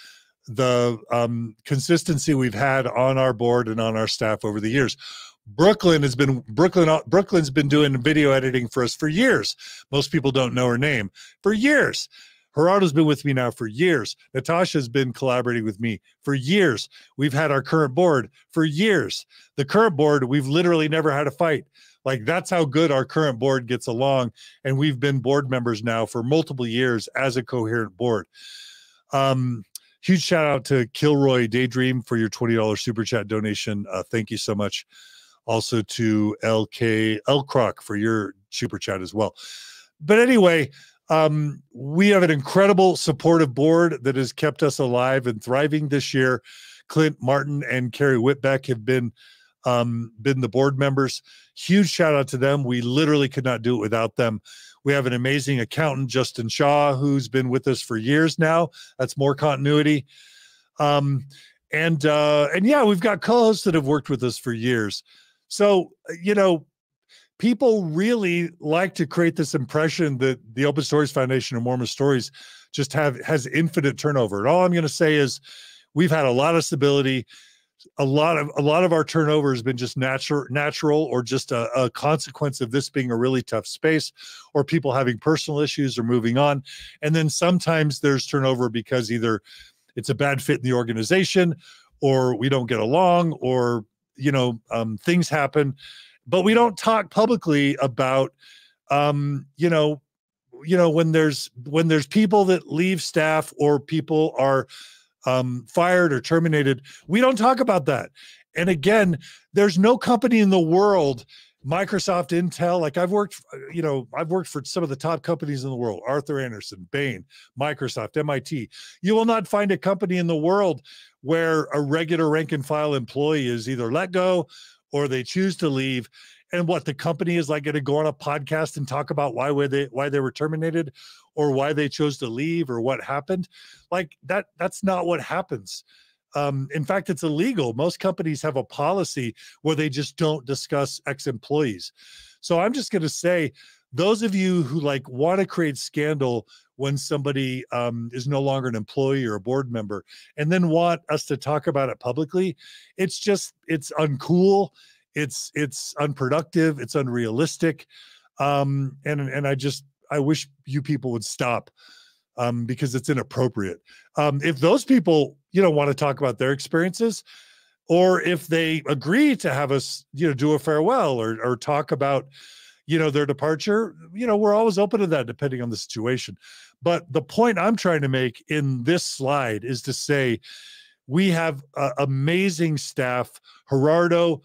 the consistency we've had on our board and on our staff over the years. Brooklyn's been doing video editing for us for years. Most people don't know her name. For years. Gerardo's been with me now for years. Natasha's been collaborating with me for years. We've had our current board for years. The current board, we've literally never had a fight. Like, that's how good our current board gets along. And we've been board members now for multiple years as a coherent board. Huge shout out to Kilroy Daydream for your $20 super chat donation. Thank you so much. Also to LK Elkrock for your super chat as well. But anyway, we have an incredible supportive board that has kept us alive and thriving this year. Clint Martin and Carrie Whitbeck have been the board members. Huge shout out to them. We literally could not do it without them. We have an amazing accountant, Justin Shaw, who's been with us for years now. That's more continuity. And yeah, we've got co-hosts that have worked with us for years. So, you know, people really like to create this impression that the Open Stories Foundation or Mormon Stories just has infinite turnover. And all I'm going to say is we've had a lot of stability. A lot of our turnover has been just natural or just a consequence of this being a really tough space or people having personal issues or moving on. And then sometimes there's turnover because either it's a bad fit in the organization or we don't get along or, you know, things happen. But we don't talk publicly about, you know, when there's people that leave staff or people are fired or terminated, we don't talk about that. And again, there's no company in the world, Microsoft, Intel, like I've worked for some of the top companies in the world, Arthur Anderson, Bain, Microsoft, MIT. You will not find a company in the world where a regular rank and file employee is either let go or they choose to leave, and what the company is like going to go on a podcast and talk about why they were terminated or why they chose to leave or what happened. Like that's not what happens. In fact, it's illegal. Most companies have a policy where they just don't discuss ex-employees. So I'm just going to say, those of you who like want to create scandal when somebody is no longer an employee or a board member and then want us to talk about it publicly, it's uncool, it's unproductive, it's unrealistic. And I wish you people would stop because it's inappropriate. If those people, you know, want to talk about their experiences, or if they agree to have us, you know, do a farewell or talk about, you know, their departure, you know, we're always open to that depending on the situation. But the point I'm trying to make in this slide is to say we have amazing staff. Gerardo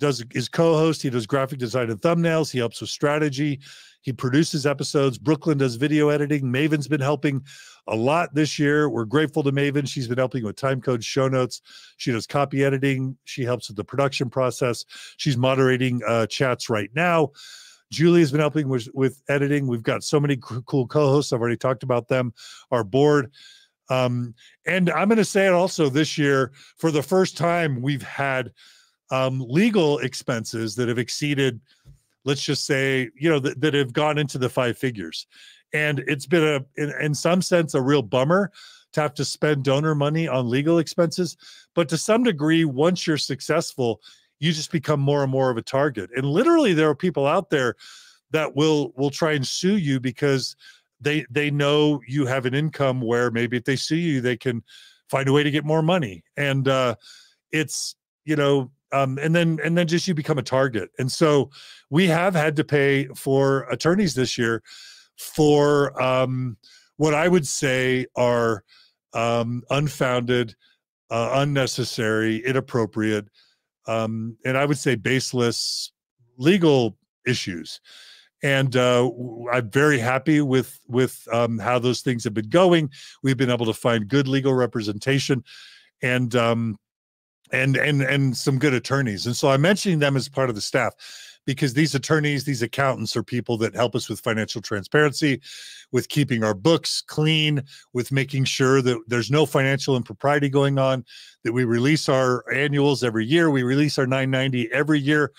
is co-host. He does graphic design and thumbnails. He helps with strategy. He produces episodes. Brooklyn does video editing. Maven's been helping a lot this year. We're grateful to Maven. She's been helping with time codes, show notes. She does copy editing. She helps with the production process. She's moderating chats right now. Julie has been helping with editing. We've got so many cool co-hosts. I've already talked about them. Our board. And I'm going to say it also this year, for the first time, we've had legal expenses that have exceeded, let's just say, you know, that have gone into the five figures. And it's been in some sense, a real bummer to have to spend donor money on legal expenses. But to some degree, once you're successful, you just become more and more of a target. And literally there are people out there that will try and sue you because they know you have an income where maybe if they sue you, they can find a way to get more money. And it's, you know, and then just you become a target. And so we have had to pay for attorneys this year for what I would say are unfounded, unnecessary, inappropriate, and I would say baseless legal issues. And I'm very happy with how those things have been going. We've been able to find good legal representation and some good attorneys. And so I'm mentioning them as part of the staff because these attorneys, these accountants are people that help us with financial transparency, with keeping our books clean, with making sure that there's no financial impropriety going on, that we release our annuals every year. We release our 990 every year.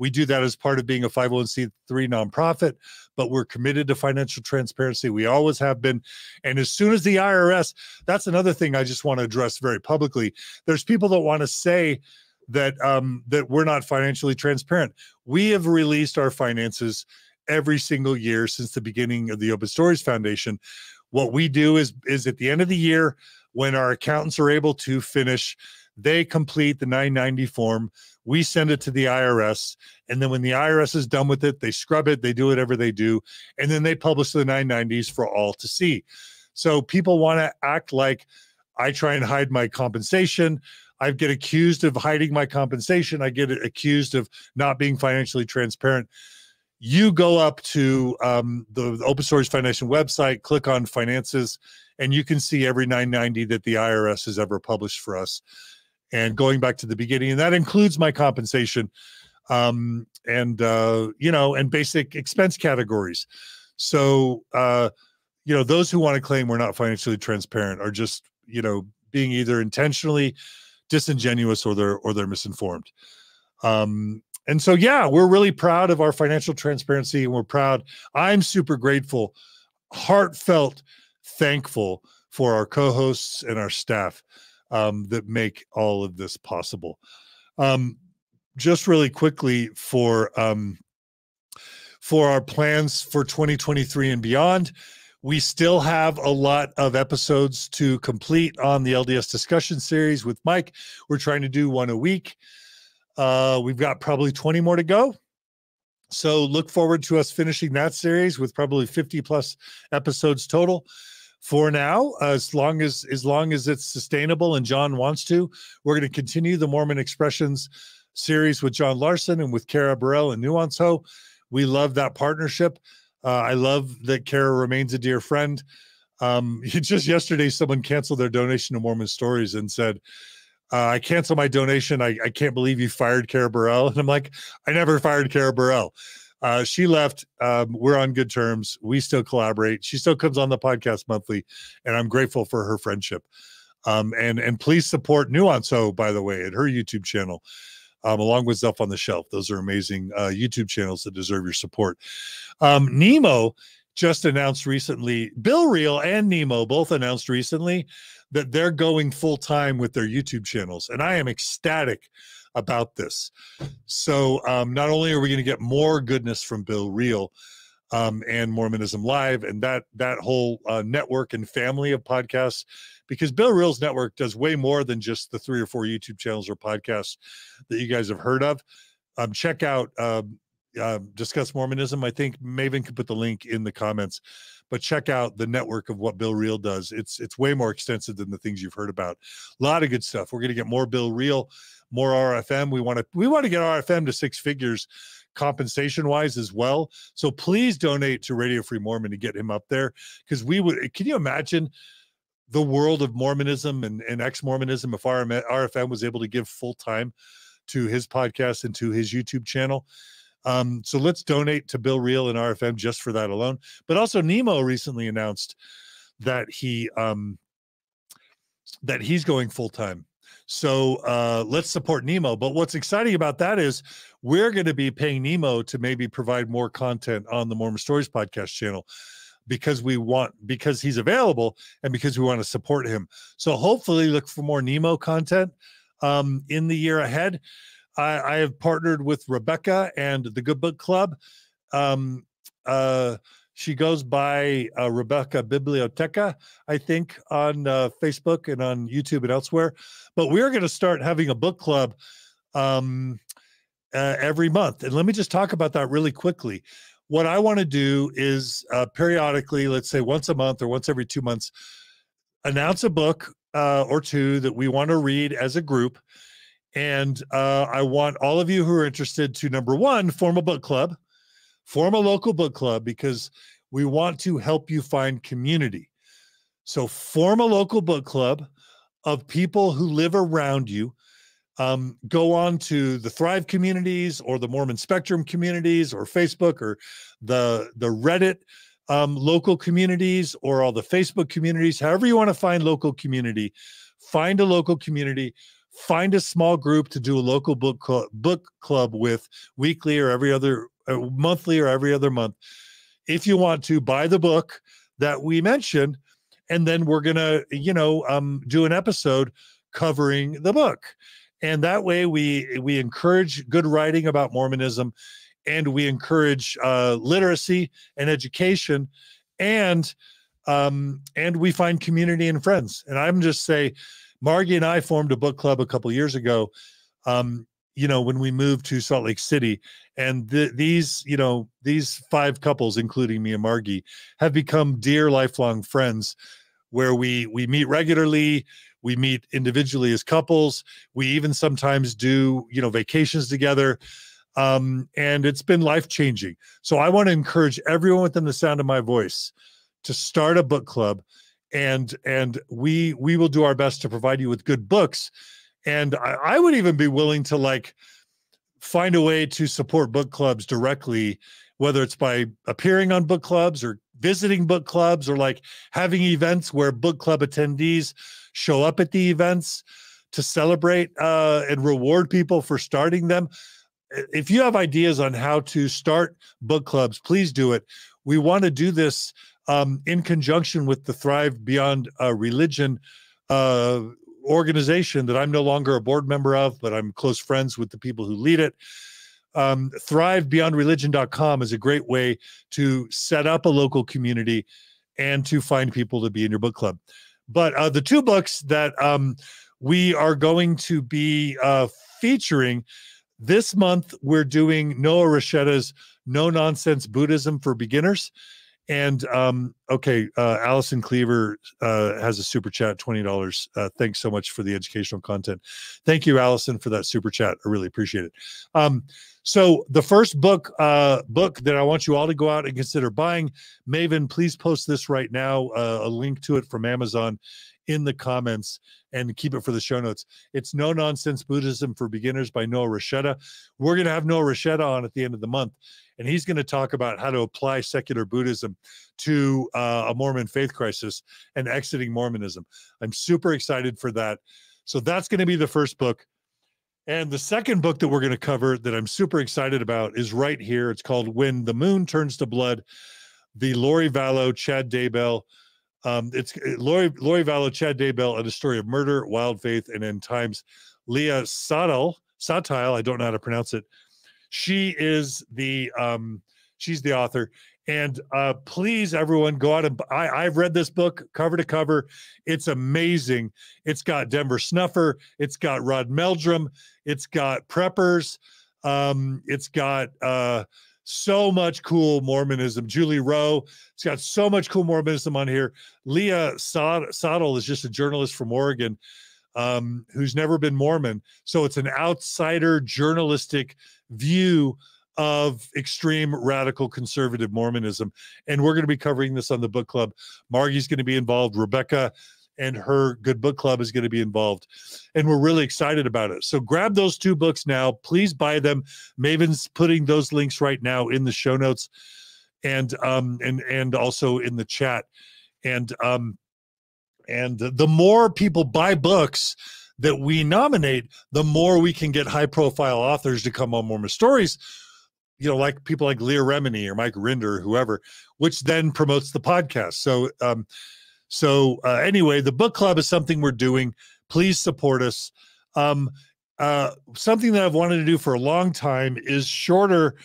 We do that as part of being a 501c3 nonprofit, but we're committed to financial transparency. We always have been. And as soon as the IRS, that's another thing I just want to address very publicly. There's people that want to say that, that we're not financially transparent. We have released our finances every single year since the beginning of the Open Stories Foundation. What we do is at the end of the year, when our accountants are able to finish, they complete the 990 form. We send it to the IRS. And then when the IRS is done with it, they scrub it, they do whatever they do. And then they publish the 990s for all to see. So people want to act like I try and hide my compensation. I get accused of hiding my compensation. I get accused of not being financially transparent. You go up to the Open Stories Foundation website, click on finances, and you can see every 990 that the IRS has ever published for us. And going back to the beginning, and that includes my compensation you know, and basic expense categories. So, you know, those who want to claim we're not financially transparent are just, you know, being either intentionally disingenuous or they're misinformed. And so, yeah, we're really proud of our financial transparency and we're proud. I'm super grateful, heartfelt, thankful for our co-hosts and our staff. That make all of this possible. Just really quickly for our plans for 2023 and beyond, we still have a lot of episodes to complete on the LDS discussion series with Mike. We're trying to do one a week. We've got probably 20 more to go. So look forward to us finishing that series with probably 50 plus episodes total. For now, as long as it's sustainable and John wants to, we're going to continue the Mormon Expressions series with John Larson and with Kara Burrell and Nuance Ho. We love that partnership. I love that Kara remains a dear friend. Just yesterday, someone canceled their donation to Mormon Stories and said, I cancel my donation. I can't believe you fired Kara Burrell. And I'm like, I never fired Kara Burrell. She left. We're on good terms. We still collaborate. She still comes on the podcast monthly, and I'm grateful for her friendship. And please support Nuance Ho, by the way, at her YouTube channel, along with Zelf on the Shelf. Those are amazing YouTube channels that deserve your support. Nemo just announced recently, Bill Reel and Nemo both announced recently that they're going full-time with their YouTube channels, and I am ecstatic about this. So not only are we going to get more goodness from Bill Reel and Mormonism Live and that whole network and family of podcasts, because Bill Reel's network does way more than just the 3 or 4 YouTube channels or podcasts that you guys have heard of. Check out Discuss Mormonism. I think Maven can put the link in the comments, but check out the network of what Bill Real does. It's way more extensive than the things you've heard about. A lot of good stuff. We're going to get more Bill Real, more RFM. We want to get RFM to 6 figures compensation wise as well. So please donate to Radio Free Mormon to get him up there, because we would, can you imagine the world of Mormonism and ex-Mormonism if RFM was able to give full time to his podcast and to his YouTube channel? So let's donate to Bill Real and RFM just for that alone. But also Nemo recently announced that he's going full-time. So let's support Nemo. But what's exciting about that is we're going to be paying Nemo to maybe provide more content on the Mormon Stories podcast channel, because he's available and because we want to support him. So hopefully look for more Nemo content in the year ahead. I have partnered with Rebecca and the Good Book Club. She goes by Rebecca Biblioteca, I think, on Facebook and on YouTube and elsewhere. But we're going to start having a book club every month. And let me just talk about that really quickly. What I want to do is periodically, let's say once a month or once every 2 months, announce a book or two that we want to read as a group. And I want all of you who are interested to, number one, form a book club, form a local book club, because we want to help you find community. So form a local book club of people who live around you. Go on to the Thrive communities or the Mormon Spectrum communities or Facebook or the Reddit local communities or all the Facebook communities. However you want to find local community, find a local community. Find a small group to do a local book club with weekly or every other monthly or every other month. If you want to buy the book that we mentioned, and then we're going to, do an episode covering the book. And that way we encourage good writing about Mormonism, and we encourage literacy and education, and we find community and friends. And I'm just saying, Margie and I formed a book club a couple years ago, when we moved to Salt Lake City, and these 5 couples, including me and Margie, have become dear lifelong friends, where we meet regularly, we meet individually as couples, we even sometimes do, vacations together, and it's been life-changing. So I want to encourage everyone within the sound of my voice to start a book club. And we will do our best to provide you with good books. And I would even be willing to find a way to support book clubs directly, whether it's by appearing on book clubs or visiting book clubs or having events where book club attendees show up at the events to celebrate and reward people for starting them. If you have ideas on how to start book clubs, please do it. We want to do this in conjunction with the Thrive Beyond Religion organization that I'm no longer a board member of, but I'm close friends with the people who lead it. ThriveBeyondReligion.com is a great way to set up a local community and to find people to be in your book club. But the 2 books that we are going to be featuring this month, we're doing Noah Rochetta's No Nonsense Buddhism for Beginners. And, Allison Cleaver has a super chat, $20. Thanks so much for the educational content. Thank you, Allison, for that super chat. I really appreciate it. So the first book that I want you all to go out and consider buying, Maven, please post this right now, a link to it from Amazon in the comments, and keep it for the show notes. It's No Nonsense Buddhism for Beginners by Noah Rochetta. We're going to have Noah Rochetta on at the end of the month, and he's going to talk about how to apply secular Buddhism to a Mormon faith crisis and exiting Mormonism. I'm super excited for that. So that's going to be the first book. And the second book that we're going to cover that I'm super excited about is right here. It's called When the Moon Turns to Blood, the Lori Vallow, Chad Daybell. It's Lori Vallow, Chad Daybell, and A Story of Murder, Wild Faith, and End Times. Leah Satile, I don't know how to pronounce it. She is she's the author. And please, everyone, go out and I've read this book cover to cover. It's amazing. It's got Denver Snuffer. It's got Rod Meldrum. It's got preppers. It's got so much cool Mormonism. Julie Rowe, it's got so much cool Mormonism on here. Leah Soddle is just a journalist from Oregon who's never been Mormon. So it's an outsider journalistic view of extreme radical conservative Mormonism. And we're going to be covering this on the book club. Margie's going to be involved. Rebecca and her Good Book Club is going to be involved. And we're really excited about it. So grab those two books now. Please buy them. Maven's putting those links right now in the show notes and also in the chat. And the more people buy books that we nominate, the more we can get high-profile authors to come on Mormon Stories, you know, like people like Leah Remini or Mike Rinder or whoever, which then promotes the podcast. So, anyway, the book club is something we're doing. Please support us. Something that I've wanted to do for a long time is shorter,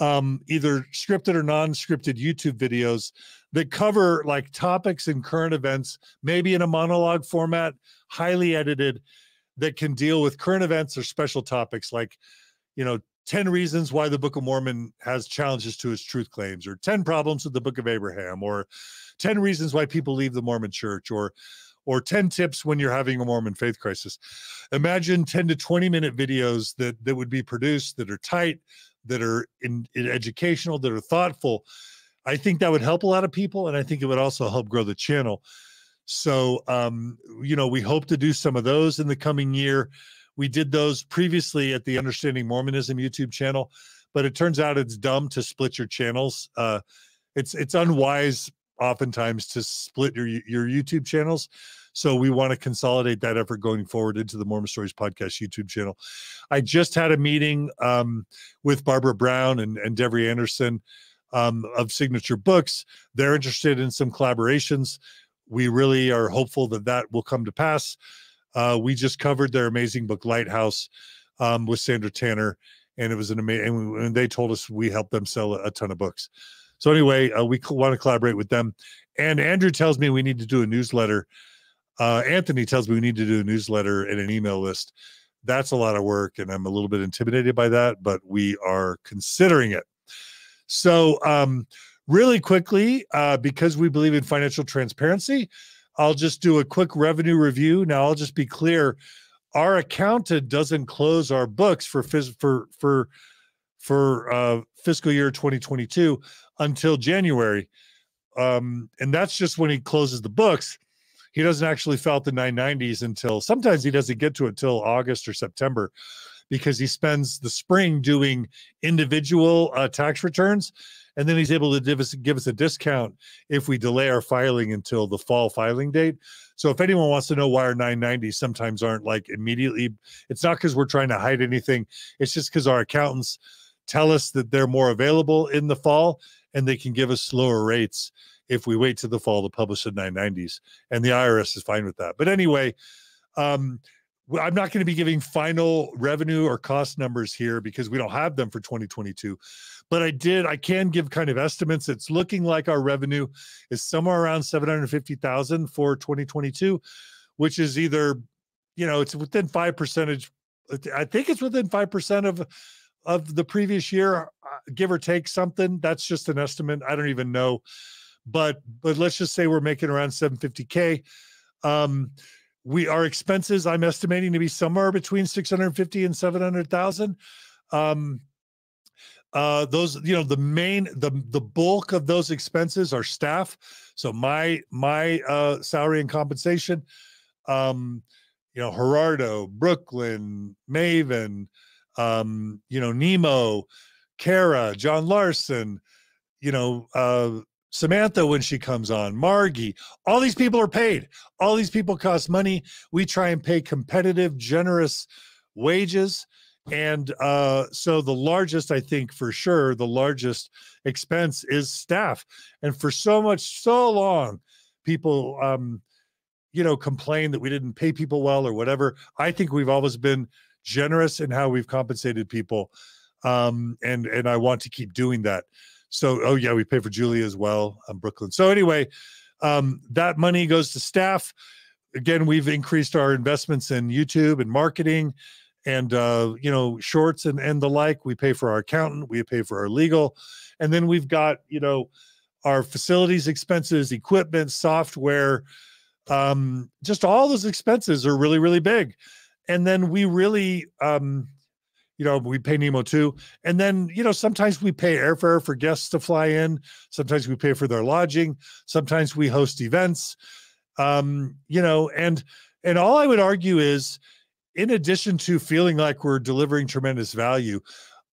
either scripted or non-scripted YouTube videos that cover like topics and current events, maybe in a monologue format, highly edited, that can deal with current events or special topics like, you know, 10 reasons why the Book of Mormon has challenges to its truth claims, or 10 problems with the Book of Abraham, or 10 reasons why people leave the Mormon church, or 10 tips when you're having a Mormon faith crisis. Imagine 10 to 20-minute videos that would be produced, that are tight, that are educational, that are thoughtful. I think that would help a lot of people, and I think it would also help grow the channel. So, you know, we hope to do some of those in the coming year. We did those previously at the Understanding Mormonism YouTube channel, but it turns out it's dumb to split your channels. It's unwise oftentimes to split your YouTube channels. So we want to consolidate that effort going forward into the Mormon Stories Podcast YouTube channel. I just had a meeting with Barbara Brown and Devery Anderson of Signature Books. They're interested in some collaborations. We really are hopeful that that will come to pass. We just covered their amazing book, Lighthouse, with Sandra Tanner, and it was an amazing, and they told us we helped them sell a ton of books. So anyway, we want to collaborate with them. And Andrew tells me we need to do a newsletter. Anthony tells me we need to do a newsletter and an email list. That's a lot of work, and I'm a little bit intimidated by that, but we are considering it. So really quickly, because we believe in financial transparency, I'll just do a quick revenue review. Now, I'll just be clear. Our accountant doesn't close our books for fiscal year 2022 until January. And that's just when he closes the books. He doesn't actually file the 990s until, sometimes he doesn't get to it until August or September, because he spends the spring doing individual tax returns. And then he's able to give us a discount if we delay our filing until the fall filing date. So if anyone wants to know why our 990s sometimes aren't like immediately, it's not because we're trying to hide anything. It's just because our accountants tell us that they're more available in the fall and they can give us lower rates if we wait to the fall to publish the 990s. And the IRS is fine with that. But anyway, I'm not going to be giving final revenue or cost numbers here because we don't have them for 2022, but I can give kind of estimates. It's looking like our revenue is somewhere around $750,000 for 2022, which is either, you know, it's within 5%. I think it's within 5% of the previous year, give or take something. That's just an estimate. I don't even know, but let's just say we're making around $750K. Our expenses, I'm estimating to be somewhere between $650,000 and $700,000. Those, you know, the bulk of those expenses are staff. So my salary and compensation, you know, Gerardo, Brooklyn, Maven, you know, Nemo, Kara, John Larson, you know, Samantha, when she comes on, Margie, all these people are paid. All these people cost money. We try and pay competitive, generous wages. And so the largest, I think for sure, the largest expense is staff. And for so long, people, you know, complain that we didn't pay people well or whatever. I think we've always been generous in how we've compensated people. And I want to keep doing that. So, oh yeah, we pay for Julia as well, Brooklyn. So anyway, that money goes to staff. Again, we've increased our investments in YouTube and marketing and you know, shorts and the like. We pay for our accountant, we pay for our legal, and then we've got, you know, our facilities expenses, equipment, software, just all those expenses are really, really big. And then we really, you know, we pay Nemo too. And then, you know, sometimes we pay airfare for guests to fly in. Sometimes we pay for their lodging. Sometimes we host events, you know, and all I would argue is, in addition to feeling like we're delivering tremendous value,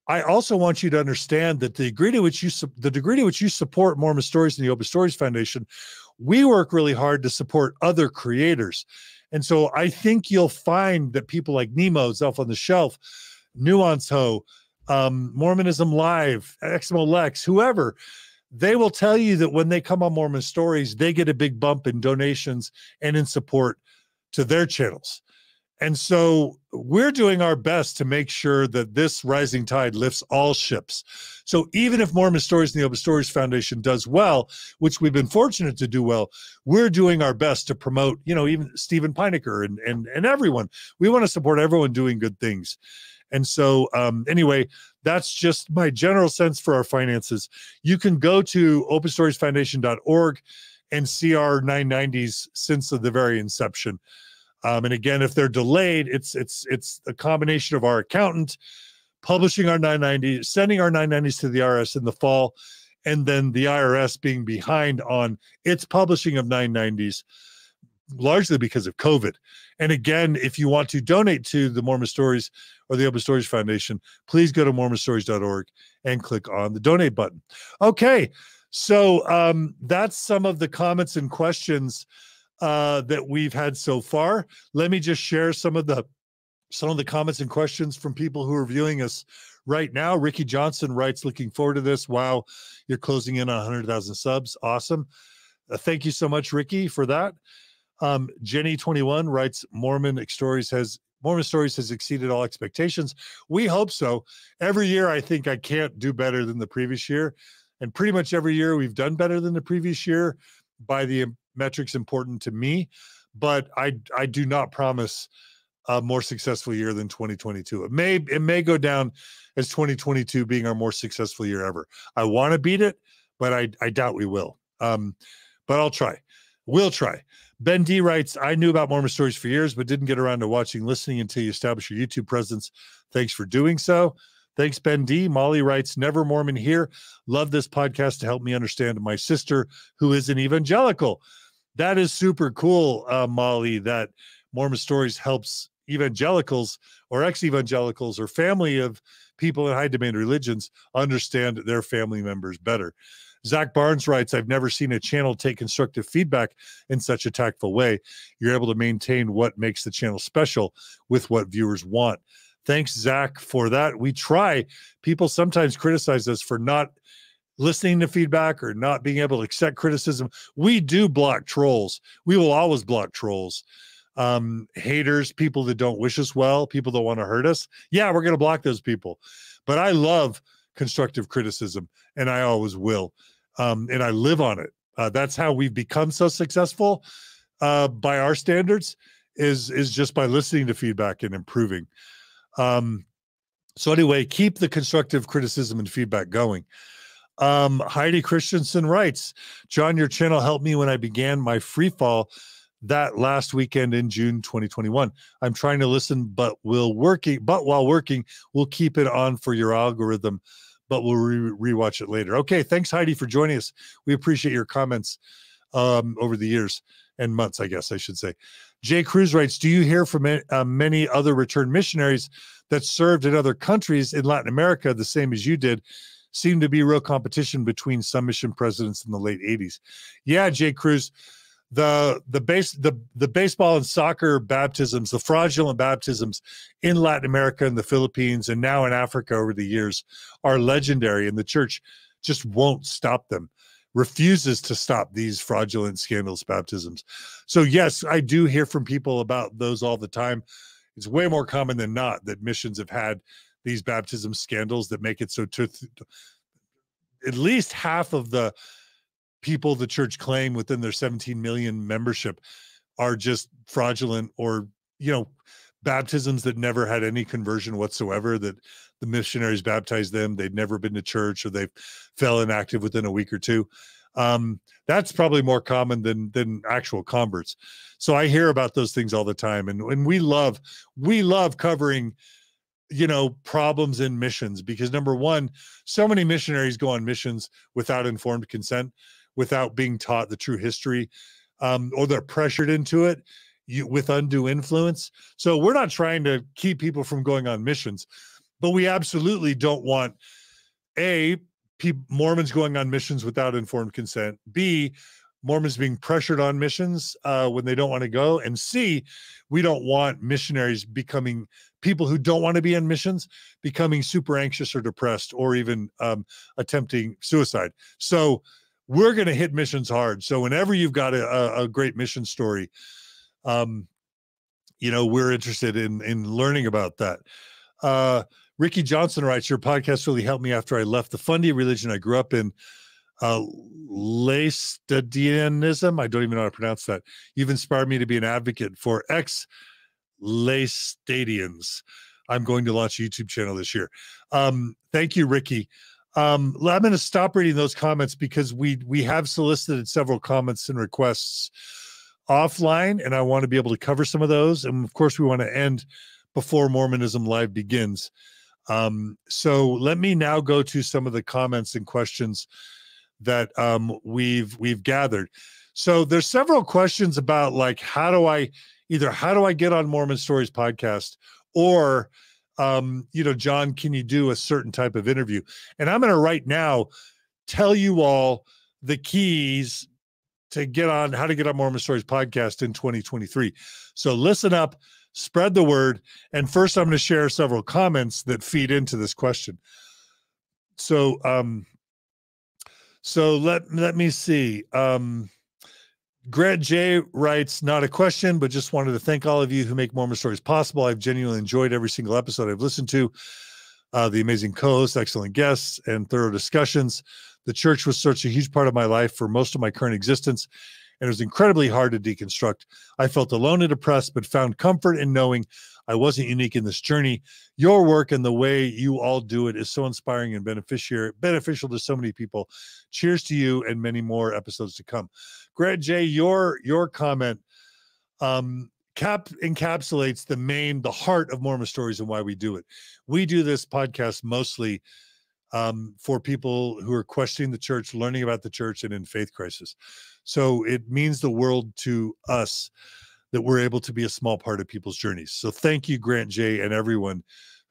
I also want you to understand that the degree to which you support Mormon Stories and the Open Stories Foundation, we work really hard to support other creators. And so I think you'll find that people like Nemo's, Elf on the Shelf, Nuance Ho, Mormonism Live, Exmo Lex, whoever, they will tell you that when they come on Mormon Stories, they get a big bump in donations and in support to their channels. And so we're doing our best to make sure that this rising tide lifts all ships. So even if Mormon Stories and the Open Stories Foundation does well, which we've been fortunate to do well, we're doing our best to promote, you know, even Steven Pinecker and everyone. We want to support everyone doing good things. And so anyway, that's just my general sense for our finances. You can go to openstoriesfoundation.org and see our 990s since the very inception. And again, if they're delayed, it's a combination of our accountant publishing our 990s, sending our 990s to the IRS in the fall, and then the IRS being behind on its publishing of 990s, largely because of COVID. And again, if you want to donate to the Mormon Stories or the Open Stories Foundation, please go to mormonstories.org and click on the donate button. Okay, so that's some of the comments and questions that we've had so far. Let me just share some of the comments and questions from people who are viewing us right now. Ricky Johnson writes, "Looking forward to this. Wow, you're closing in on 100,000 subs. Awesome. Thank you so much, Ricky, for that." Jenny21 writes, Mormon Stories has exceeded all expectations. We hope so. Every year, I think I can't do better than the previous year. And pretty much every year we've done better than the previous year by the metrics important to me. But I do not promise a more successful year than 2022. It may go down as 2022 being our more successful year ever. I want to beat it, but I doubt we will. But I'll try. We'll try. Ben D writes, "I knew about Mormon Stories for years, but didn't get around to listening until you established your YouTube presence. Thanks for doing so." Thanks, Ben D. Molly writes, "Never Mormon here. Love this podcast to help me understand my sister who is an evangelical." That is super cool, Molly, that Mormon Stories helps evangelicals or ex-evangelicals or family of people in high demand religions understand their family members better. Zach Barnes writes, "I've never seen a channel take constructive feedback in such a tactful way. You're able to maintain what makes the channel special with what viewers want." Thanks, Zach, for that. We try. People sometimes criticize us for not listening to feedback or not being able to accept criticism. We do block trolls. We will always block trolls. Haters, people that don't wish us well, people that want to hurt us. Yeah, we're going to block those people. But I love constructive criticism, and I always will. And I live on it. That's how we've become so successful by our standards, is just by listening to feedback and improving. So anyway, keep the constructive criticism and feedback going. Heidi Christensen writes, "John, your channel helped me when I began my free fall that last weekend in June 2021. I'm trying to listen, but while working, we'll keep it on for your algorithm, but we'll rewatch it later." Okay, thanks, Heidi, for joining us. We appreciate your comments over the years and months, I guess I should say. Jay Cruz writes, "Do you hear from many other returned missionaries that served in other countries in Latin America the same as you did? Seemed to be real competition between some mission presidents in the late 80s. Yeah, Jay Cruz, the baseball and soccer baptisms, the fraudulent baptisms in Latin America and the Philippines and now in Africa over the years are legendary, and the church just won't stop them, refuses to stop these fraudulent, scandalous baptisms. So yes, I do hear from people about those all the time. It's way more common than not that missions have had these baptism scandals that make it so at least half of the people the church claim within their 17 million membership are just fraudulent or, you know, baptisms that never had any conversion whatsoever, that the missionaries baptized them, they'd never been to church, or they fell inactive within a week or two. That's probably more common than actual converts. So I hear about those things all the time. And we love covering, you know, problems in missions, because number one, so many missionaries go on missions without informed consent, without being taught the true history, or they're pressured into it with undue influence. So we're not trying to keep people from going on missions, but we absolutely don't want Mormons going on missions without informed consent, B, Mormons being pressured on missions when they don't want to go, and C, we don't want missionaries becoming people who don't want to be in missions, becoming super anxious or depressed, or even attempting suicide. So we're going to hit missions hard. So whenever you've got a great mission story, you know, we're interested in learning about that. Ricky Johnson writes, your podcast really helped me after I left the Fundy religion I grew up in, Laestadianism. I don't even know how to pronounce that. You've inspired me to be an advocate for ex-Laestadians. I'm going to launch a YouTube channel this year. Thank you, Ricky. I'm going to stop reading those comments because we have solicited several comments and requests offline, and I want to be able to cover some of those. And of course, we want to end before Mormonism Live begins. So let me now go to some of the comments and questions that we've gathered. So there's several questions about, like, how do I get on Mormon Stories podcast, or, you know, John, can you do a certain type of interview? And I'm going to right now tell you all the keys to get on, how to get on Mormon Stories podcast in 2023. So listen up, spread the word. And first, I'm going to share several comments that feed into this question. So, let me see. Greg J writes, not a question, but just wanted to thank all of you who make Mormon Stories possible. I've genuinely enjoyed every single episode I've listened to. The amazing co-hosts, excellent guests, and thorough discussions. The church was such a huge part of my life for most of my current existence, and it was incredibly hard to deconstruct. I felt alone and depressed, but found comfort in knowing I wasn't unique in this journey. Your work and the way you all do it is so inspiring and beneficial to so many people. Cheers to you and many more episodes to come. Greg J, your comment encapsulates the heart of Mormon Stories and why we do it. We do this podcast mostly for people who are questioning the church, learning about the church, and in faith crisis. So it means the world to us that we're able to be a small part of people's journeys. So thank you, Grant J, and everyone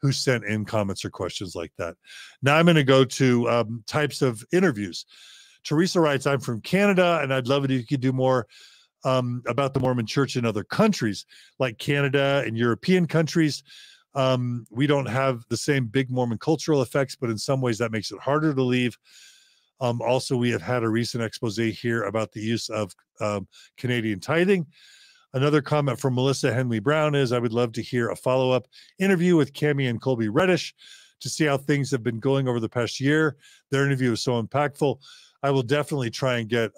who sent in comments or questions like that. Now I'm going to go to types of interviews. Teresa writes, I'm from Canada, and I'd love it if you could do more about the Mormon church in other countries like Canada and European countries. We don't have the same big Mormon cultural effects, but in some ways that makes it harder to leave. Also, we have had a recent expose here about the use of Canadian tithing. Another comment from Melissa Henley Brown is, I would love to hear a follow-up interview with Cammie and Colby Reddish to see how things have been going over the past year. Their interview is so impactful. I will definitely try and get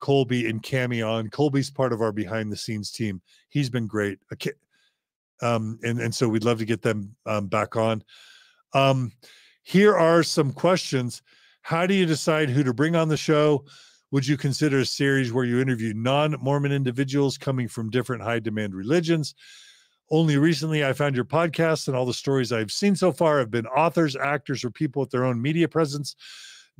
Colby and Cammie on. Colby's part of our behind-the-scenes team. He's been great. And so we'd love to get them back on. Here are some questions. How do you decide who to bring on the show? Would you consider a series where you interview non-Mormon individuals coming from different high-demand religions? Only recently I found your podcast, and all the stories I've seen so far have been authors, actors, or people with their own media presence.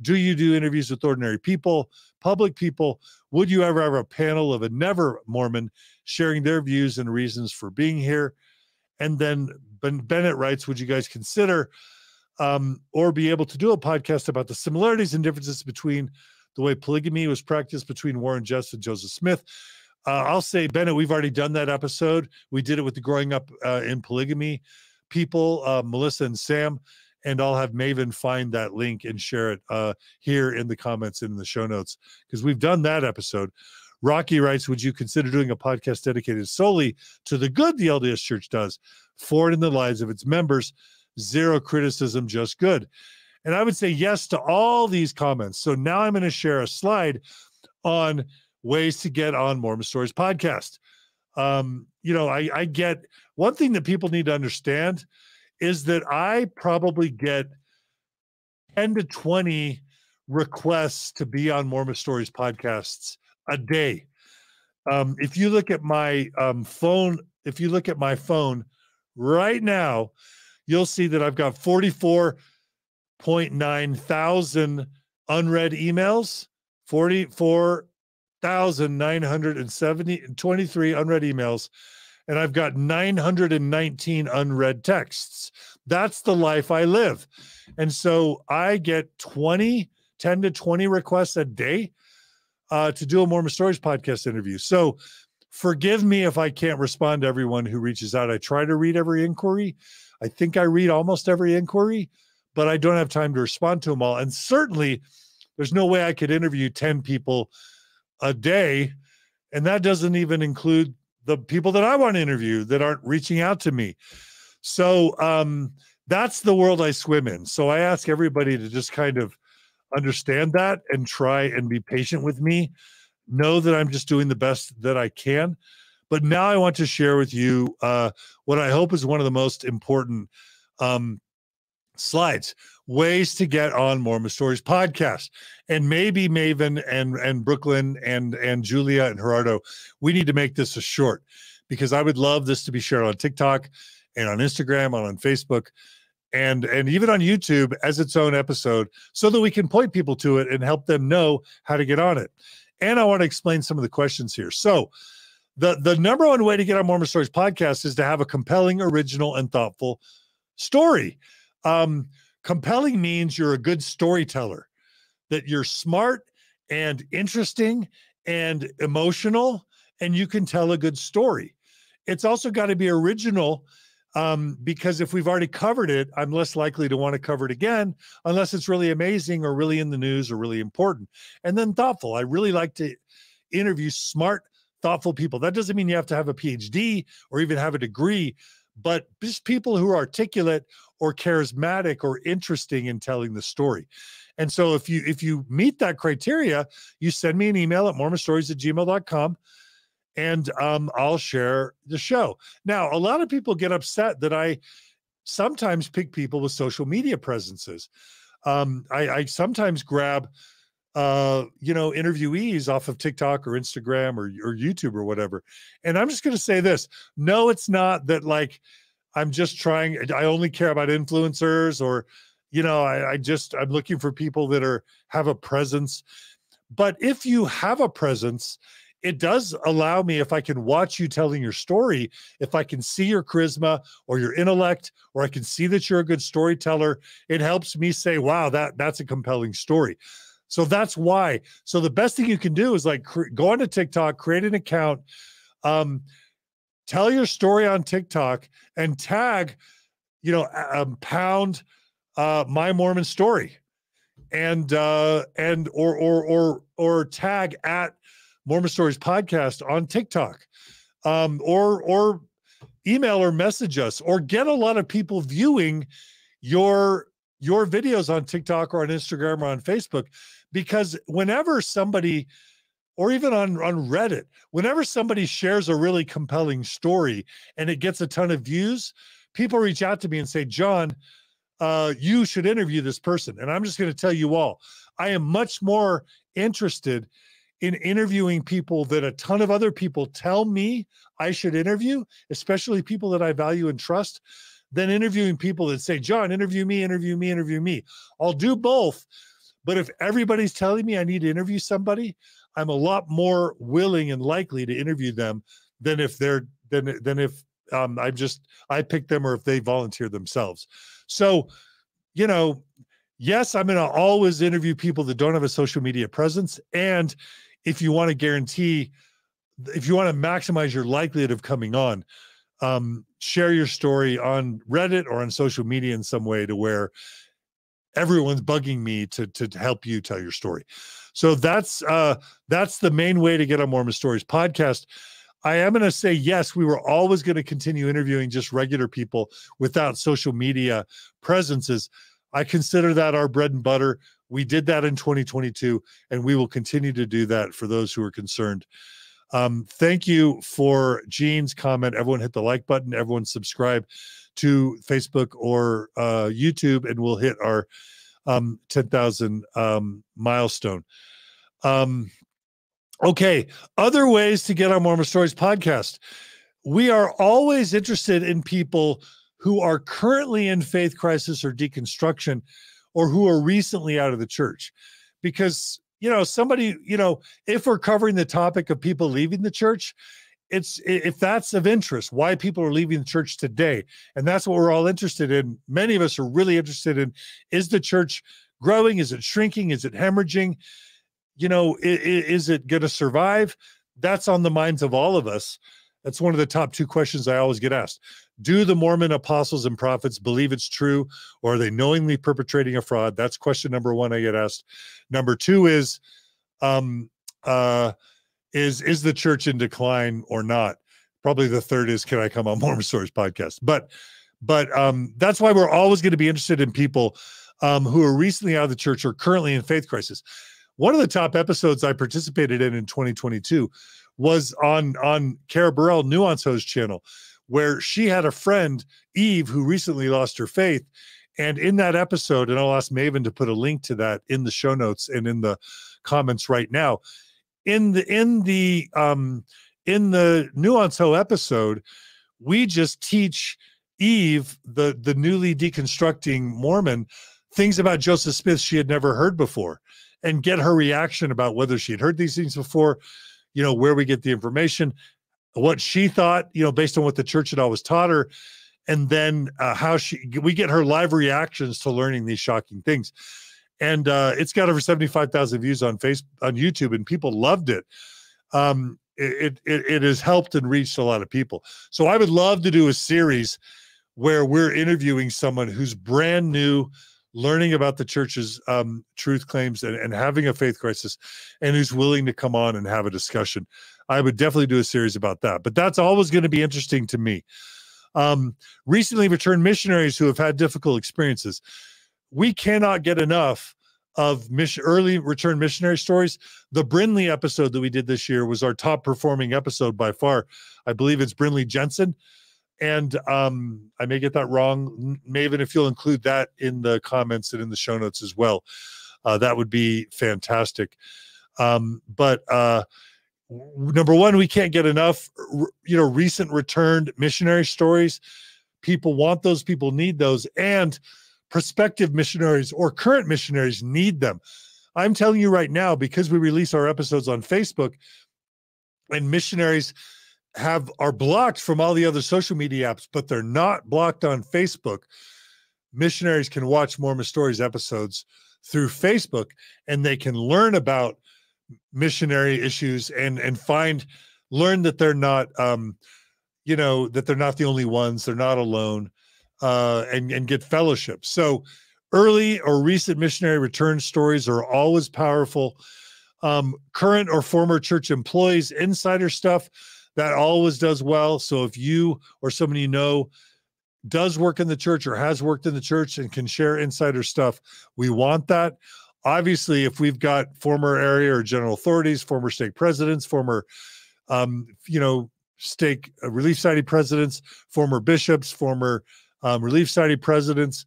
Do you do interviews with ordinary people, public people? Would you ever have a panel of a never-Mormon sharing their views and reasons for being here? And then Bennett writes, would you guys consider or be able to do a podcast about the similarities and differences between the way polygamy was practiced between Warren Jeffs and Joseph Smith? I'll say, Bennett, we've already done that episode. We did it with the Growing Up in Polygamy people, Melissa and Sam, and I'll have Maven find that link and share it here in the comments and in the show notes, because we've done that episode. Rocky writes, would you consider doing a podcast dedicated solely to the good the LDS Church does for it in the lives of its members? Zero criticism, just good. And I would say yes to all these comments. So now I'm going to share a slide on ways to get on Mormon Stories podcast. You know, I get one thing that people need to understand is that I probably get 10 to 20 requests to be on Mormon Stories podcasts a day. If you look at my phone, if you look at my phone right now, you'll see that I've got 44,900 unread emails, 44,923 unread emails, and I've got 919 unread texts. That's the life I live. And so I get 10 to 20 requests a day to do a Mormon Stories podcast interview. So forgive me if I can't respond to everyone who reaches out. I try to read every inquiry. I think I read almost every inquiry, but I don't have time to respond to them all. And certainly there's no way I could interview 10 people a day. And that doesn't even include the people that I want to interview that aren't reaching out to me. So that's the world I swim in. So I ask everybody to just kind of understand that and try and be patient with me. Know that I'm just doing the best that I can. But now I want to share with you what I hope is one of the most important slides, ways to get on Mormon Stories podcast. And maybe Maven and Brooklyn and Julia and Gerardo, we need to make this a short, because I would love this to be shared on TikTok and on Instagram and on Facebook and even on YouTube as its own episode, so that we can point people to it and help them know how to get on it. And I want to explain some of the questions here. So the number one way to get on Mormon Stories podcast is to have a compelling, original, and thoughtful story. Compelling means you're a good storyteller, that you're smart and interesting and emotional, and you can tell a good story. It's also got to be original, because if we've already covered it, I'm less likely to want to cover it again, unless it's really amazing or really in the news or really important. And then thoughtful. I really like to interview smart, thoughtful people. That doesn't mean you have to have a PhD or even have a degree, but just people who are articulate or charismatic or interesting in telling the story. And so if you meet that criteria, you send me an email at mormonstories@gmail.com, and I'll share the show. Now, a lot of people get upset that I sometimes pick people with social media presences. I sometimes grab, you know, interviewees off of TikTok or Instagram or YouTube or whatever. And I'm just going to say this. No, it's not that like, I'm just trying, I only care about influencers, or, you know, I'm looking for people that have a presence. But if you have a presence, it does allow me, if I can watch you telling your story, if I can see your charisma or your intellect, or I can see that you're a good storyteller, it helps me say, wow, that's a compelling story. So that's why. So the best thing you can do is like go onto TikTok, create an account, tell your story on TikTok, and tag, you know, pound My Mormon Story, and or tag at Mormon Stories podcast on TikTok, or email or message us, or get a lot of people viewing your videos on TikTok or on Instagram or on Facebook, because whenever somebody, or even on Reddit, whenever somebody shares a really compelling story and it gets a ton of views, people reach out to me and say, John, you should interview this person. And I'm just going to tell you all, I am much more interested in interviewing people that a ton of other people tell me I should interview, especially people that I value and trust, than interviewing people that say, John, interview me, interview me, interview me. I'll do both. But if everybody's telling me I need to interview somebody, I'm a lot more willing and likely to interview them than if I pick them, or if they volunteer themselves. So, you know, yes, I'm going to always interview people that don't have a social media presence. And if you want to maximize your likelihood of coming on, share your story on Reddit or on social media in some way to where everyone's bugging me to help you tell your story. So that's the main way to get on Mormon Stories podcast. I am going to say, yes, we were always going to continue interviewing just regular people without social media presences. I consider that our bread and butter. We did that in 2022, and we will continue to do that for those who are concerned. Thank you for Gene's comment. Everyone hit the like button. Everyone subscribe to Facebook or YouTube, and we'll hit our 10,000 milestone. Okay, other ways to get on Mormon Stories podcast. We are always interested in people who are currently in faith crisis or deconstruction, or who are recently out of the church. Because, you know, somebody, you know, if we're covering the topic of people leaving the church, it's, if that's of interest, why people are leaving the church today. And that's what we're all interested in. Many of us are really interested in, is the church growing? Is it shrinking? Is it hemorrhaging? You know, is it going to survive? That's on the minds of all of us. That's one of the top two questions I always get asked. Do the Mormon apostles and prophets believe it's true, or are they knowingly perpetrating a fraud? That's question number one I get asked. Number two is the church in decline or not? Probably the third is, can I come on Mormon Stories podcast? But that's why we're always going to be interested in people who are recently out of the church or currently in faith crisis. One of the top episodes I participated in 2022 was on Cara Burrell, Nuance Ho's channel, where she had a friend, Eve, who recently lost her faith. And in that episode, and I'll ask Maven to put a link to that in the show notes and in the comments right now, in the Nuance Ho episode, we just teach Eve, the newly deconstructing Mormon, things about Joseph Smith she had never heard before, and get her reaction about whether she had heard these things before, you know, where we get the information, what she thought, you know, based on what the church had always taught her, and then we get her live reactions to learning these shocking things. And it's got over 75,000 views on Facebook, on YouTube, and people loved it. It has helped and reached a lot of people. So I would love to do a series where we're interviewing someone who's brand new, learning about the church's truth claims and having a faith crisis, and who's willing to come on and have a discussion. I would definitely do a series about that, but that's always going to be interesting to me. Recently returned missionaries who have had difficult experiences. We cannot get enough of early return missionary stories. The Brinley episode that we did this year was our top performing episode by far. I believe it's Brinley Jensen. And I may get that wrong. Maven, if you'll include that in the comments and in the show notes as well, that would be fantastic. Number one, we can't get enough, you know, recent returned missionary stories. People want those, people need those, and prospective missionaries or current missionaries need them. I'm telling you right now, because we release our episodes on Facebook and missionaries are blocked from all the other social media apps, but they're not blocked on Facebook. Missionaries can watch Mormon Stories episodes through Facebook, and they can learn about missionary issues and learn that they're not, you know, that they're not the only ones, they're not alone, and get fellowship. So early or recent missionary return stories are always powerful. Current or former church employees, insider stuff, that always does well. So if you or somebody you know does work in the church or has worked in the church and can share insider stuff, we want that. Obviously, if we've got former area or general authorities, former stake presidents, former, you know, stake Relief Society presidents, former bishops, former Relief Society presidents,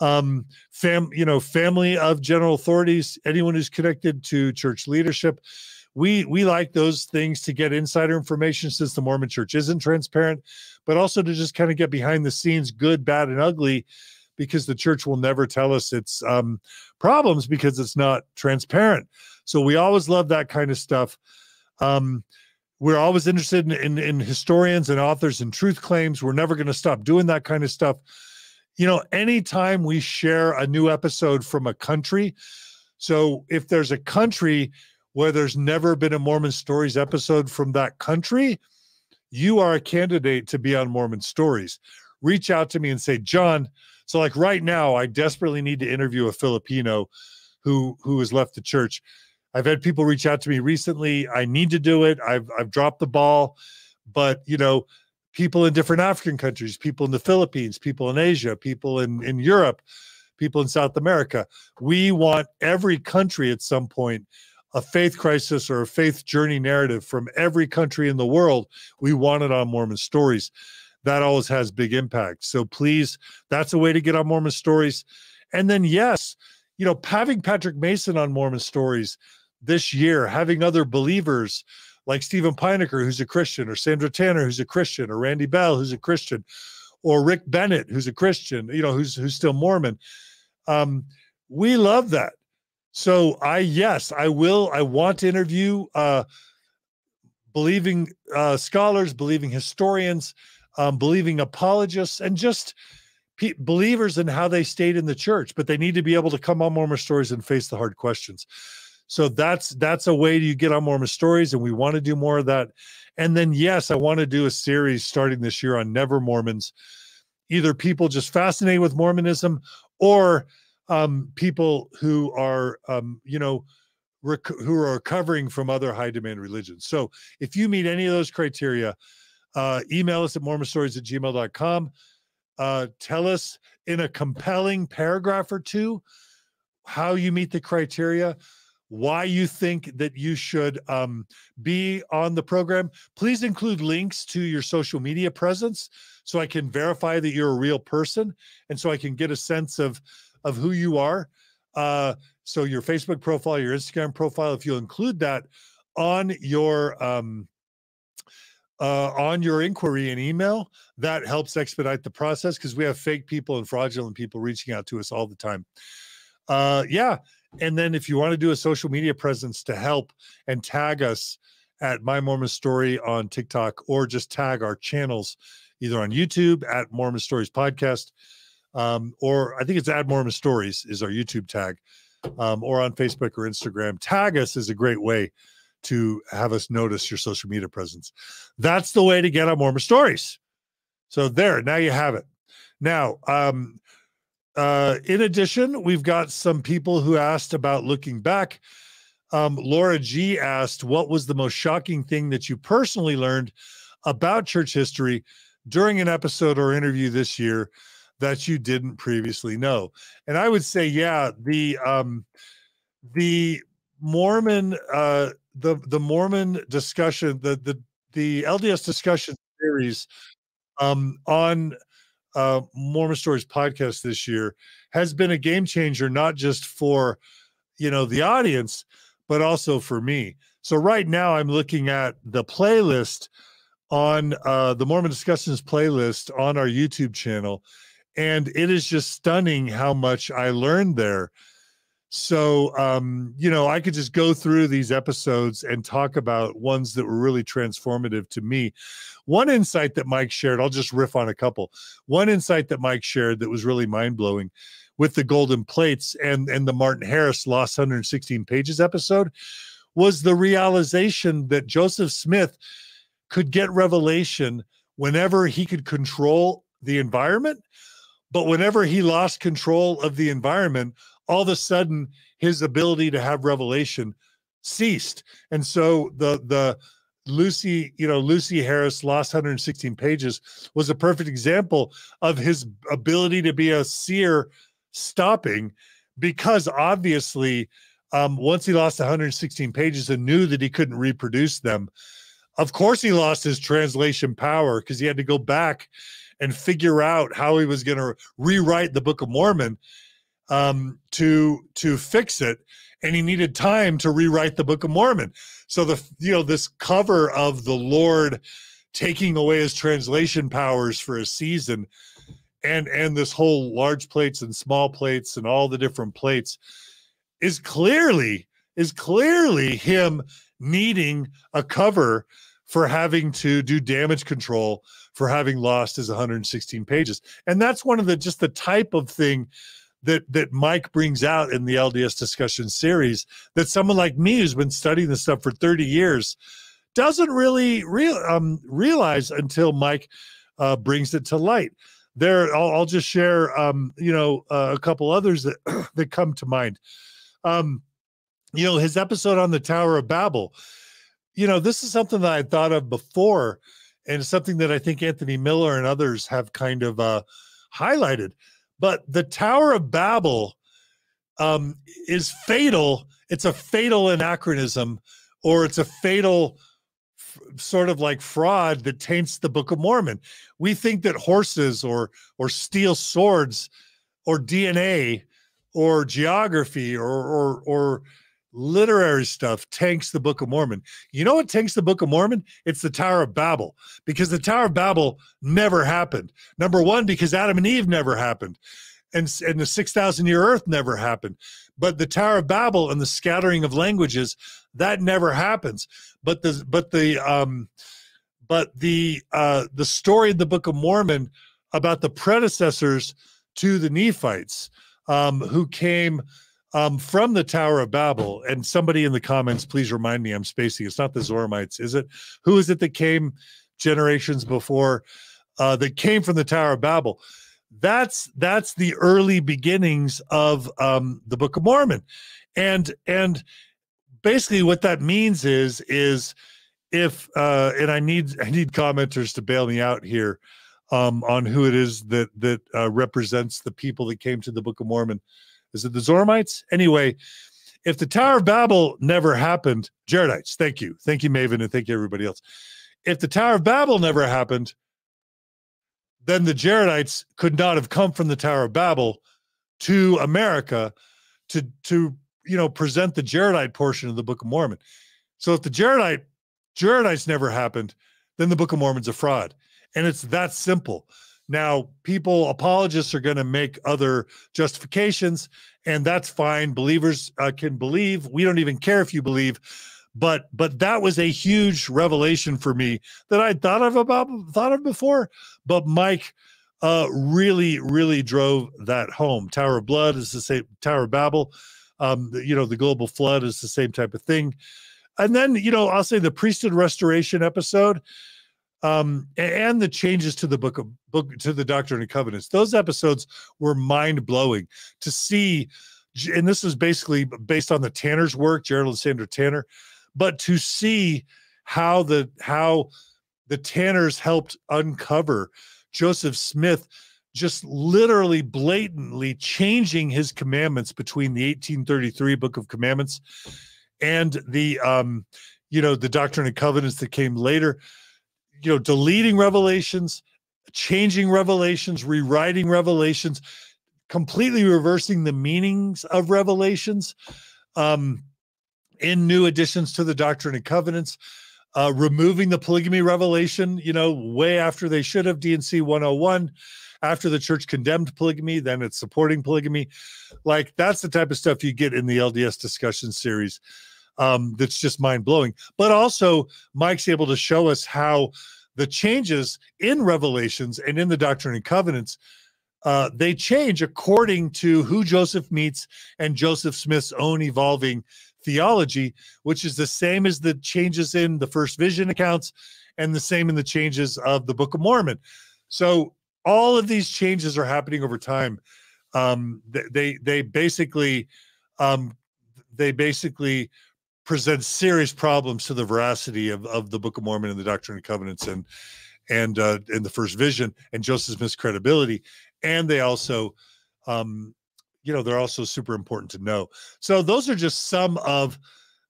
you know, family of general authorities, anyone who's connected to church leadership, we like those things to get insider information, since the Mormon church isn't transparent, but also to just kind of get behind the scenes, good, bad, and ugly, because the church will never tell us its problems because it's not transparent. So we always love that kind of stuff. We're always interested in historians and authors and truth claims. We're never going to stop doing that kind of stuff. You know, anytime we share a new episode from a country, so if there's a country where there's never been a Mormon Stories episode from that country, you are a candidate to be on Mormon Stories. Reach out to me and say, John, so like right now, I desperately need to interview a Filipino who has left the church. I've had people reach out to me recently. I need to do it. I've dropped the ball, but you know, people in different African countries, people in the Philippines, people in Asia, people in Europe, people in South America. We want every country at some point a faith crisis or a faith journey narrative from every country in the world. We want it on Mormon Stories. That always has big impact. So please, that's a way to get on Mormon Stories. And then, yes, you know, having Patrick Mason on Mormon Stories this year, having other believers like Stephen Pinecker, who's a Christian, or Sandra Tanner, who's a Christian, or Randy Bell, who's a Christian, or Rick Bennett, who's a Christian, you know, who's still Mormon. We love that. So I want to interview believing scholars, believing historians, believing apologists, and just believers in how they stayed in the church, but they need to be able to come on Mormon Stories and face the hard questions. So that's a way you get on Mormon Stories, and we want to do more of that. And then, yes, I want to do a series starting this year on Never Mormons, either people just fascinated with Mormonism or people who are, you know, who are recovering from other high-demand religions. So if you meet any of those criteria, email us at mormonstories@gmail.com. Tell us in a compelling paragraph or two how you meet the criteria, why you think that you should be on the program. Please include links to your social media presence so I can verify that you're a real person and so I can get a sense of who you are. So your Facebook profile, your Instagram profile, if you'll include that on your inquiry and email, that helps expedite the process because we have fake people and fraudulent people reaching out to us all the time. Yeah. And then if you want to do a social media presence to help and tag us at My Mormon Story on TikTok, or just tag our channels either on YouTube at Mormon Stories Podcast, or I think it's at Mormon Stories is our YouTube tag, or on Facebook or Instagram. Tag us is a great way to have us notice your social media presence. That's the way to get on Mormon Stories. So there, now you have it. Now, in addition, we've got some people who asked about looking back. Laura G asked, what was the most shocking thing that you personally learned about church history during an episode or interview this year that you didn't previously know? And I would say, yeah, the Mormon, the Mormon discussion, the LDS discussion series on Mormon Stories Podcast this year has been a game changer, not just for, you know, the audience, but also for me. So right now I'm looking at the playlist on the Mormon Discussions playlist on our YouTube channel, and it is just stunning how much I learned there. So, you know, I could just go through these episodes and talk about ones that were really transformative to me. One insight that Mike shared, I'll just riff on a couple. One insight that Mike shared that was really mind-blowing with the Golden Plates and the Martin Harris Lost 116 Pages episode was the realization that Joseph Smith could get revelation whenever he could control the environment, but whenever he lost control of the environment, all of a sudden his ability to have revelation ceased. And so the Lucy, you know, Lucy Harris Lost 116 Pages was a perfect example of his ability to be a seer stopping, because obviously once he lost 116 pages and knew that he couldn't reproduce them, of course he lost his translation power, because he had to go back and figure out how he was going to rewrite the Book of Mormon to fix it, and he needed time to rewrite the Book of Mormon. So the, you know, this cover of the Lord taking away his translation powers for a season, and this whole large plates and small plates and all the different plates is clearly him needing a cover for having to do damage control for having lost his 116 pages. And that's one of the, just the type of thing that Mike brings out in the LDS discussion series that someone like me who's been studying this stuff for 30 years doesn't really realize until Mike brings it to light. There, I'll just share, you know, a couple others that come to mind. You know, his episode on the Tower of Babel. You know, this is something that I thought of before, and something that I think Anthony Miller and others have kind of highlighted. But the Tower of Babel is fatal. It's a fatal anachronism, or it's a fatal sort of like fraud that taints the Book of Mormon. We think that horses or steel swords or DNA or geography or literary stuff tanks the Book of Mormon. You know what tanks the Book of Mormon? It's the Tower of Babel, because the Tower of Babel never happened. Number one, because Adam and Eve never happened, and the 6,000-year earth never happened. But the Tower of Babel and the scattering of languages, that never happens. But the story of the Book of Mormon about the predecessors to the Nephites, who came from the Tower of Babel. And somebody in the comments, please remind me, I'm spacing. It's not the Zoramites, is it? Who is it that came generations before, that came from the Tower of Babel? That's the early beginnings of the Book of Mormon. And basically what that means is if, and I need commenters to bail me out here on who it is that represents the people that came to the Book of Mormon. Is it the Zoramites? Anyway, if the Tower of Babel never happened, Jaredites, thank you. Thank you, Maven, and thank you, everybody else. If the Tower of Babel never happened, then the Jaredites could not have come from the Tower of Babel to America to present the Jaredite portion of the Book of Mormon. So if the Jaredites never happened, then the Book of Mormon's a fraud. And it's that simple. Now, apologists are going to make other justifications, and that's fine. Believers can believe. We don't even care if you believe. But that was a huge revelation for me that I thought of before. But Mike really, really drove that home. Tower of Blood is the same. Tower of Babel, the global flood is the same type of thing. And then, I'll say the priesthood restoration episode, and the changes to the to the Doctrine and Covenants. Those episodes were mind-blowing to see, and this is basically based on the Tanner's work, Jared and Sandra Tanner, but to see how the Tanners helped uncover Joseph Smith just literally blatantly changing his commandments between the 1833 Book of Commandments and the Doctrine and Covenants that came later. Deleting revelations, changing revelations, rewriting revelations, completely reversing the meanings of revelations in new additions to the Doctrine and Covenants, removing the polygamy revelation, way after they should have, D&C 101, after the church condemned polygamy, then it's supporting polygamy. Like, that's the type of stuff you get in the LDS discussion series. That's just mind-blowing. But also, Mike's able to show us how the changes in Revelations and in the Doctrine and Covenants, they change according to who Joseph meets and Joseph Smith's own evolving theology, which is the same as the changes in the First Vision accounts and the same in the changes of the Book of Mormon. So all of these changes are happening over time. They basically presents serious problems to the veracity of the Book of Mormon and the Doctrine and Covenants and the First Vision and Joseph Smith's credibility. And they also, they're also super important to know. So those are just some of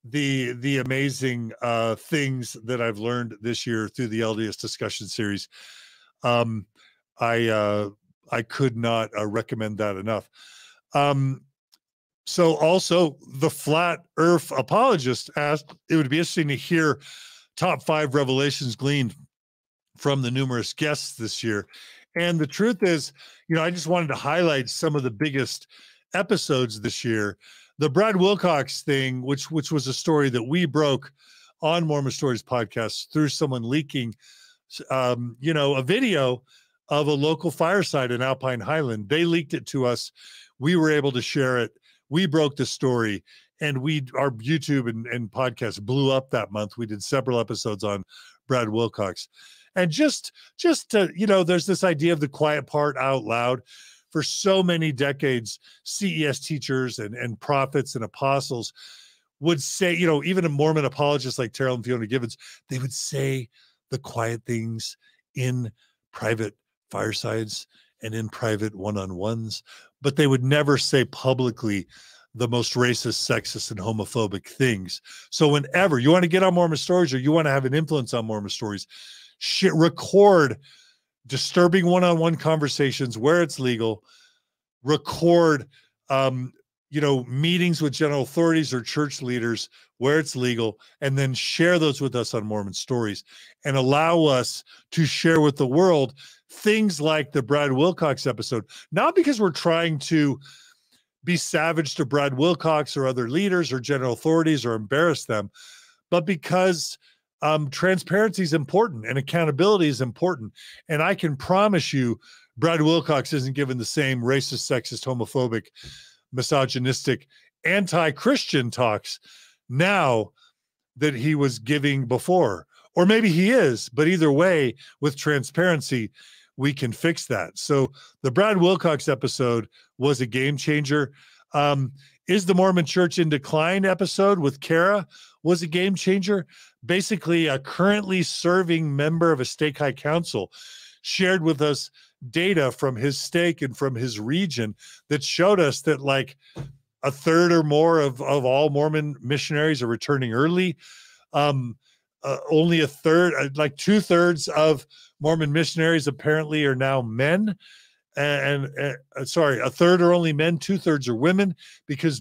the amazing things that I've learned this year through the LDS discussion series. I could not recommend that enough. So also, the Flat Earth apologist asked, it would be interesting to hear top 5 revelations gleaned from the numerous guests this year. And the truth is, I just wanted to highlight some of the biggest episodes this year. The Brad Wilcox thing, which was a story that we broke on Mormon Stories podcast through someone leaking, a video of a local fireside in Alpine Highland. They leaked it to us. We were able to share it. We broke the story, and our YouTube and podcast blew up that month. We did several episodes on Brad Wilcox. And just to there's this idea of the quiet part out loud. For so many decades, CES teachers and prophets and apostles would say, even a Mormon apologist like Terrell and Fiona Givens, they would say the quiet things in private firesides and in private one-on-ones, but they would never say publicly the most racist, sexist, and homophobic things. So whenever you want to get on Mormon Stories or you want to have an influence on Mormon Stories, record disturbing one-on-one conversations where it's legal, record meetings with general authorities or church leaders where it's legal, and then share those with us on Mormon Stories and allow us to share with the world things like the Brad Wilcox episode, not because we're trying to be savage to Brad Wilcox or other leaders or general authorities or embarrass them, but because transparency is important and accountability is important. And I can promise you Brad Wilcox isn't given the same racist, sexist, homophobic, misogynistic, anti-Christian talks now that he was giving before. Or maybe he is, but either way, with transparency, we can fix that. So the Brad Wilcox episode was a game changer. Is the Mormon Church in Decline episode with Kara was a game changer. Basically, a currently serving member of a stake high council shared with us data from his stake and from his region that showed us that like a third or more of all Mormon missionaries are returning early. Only a third, like 2/3 of Mormon missionaries apparently are now men. Sorry, a third are only men, 2/3 are women, because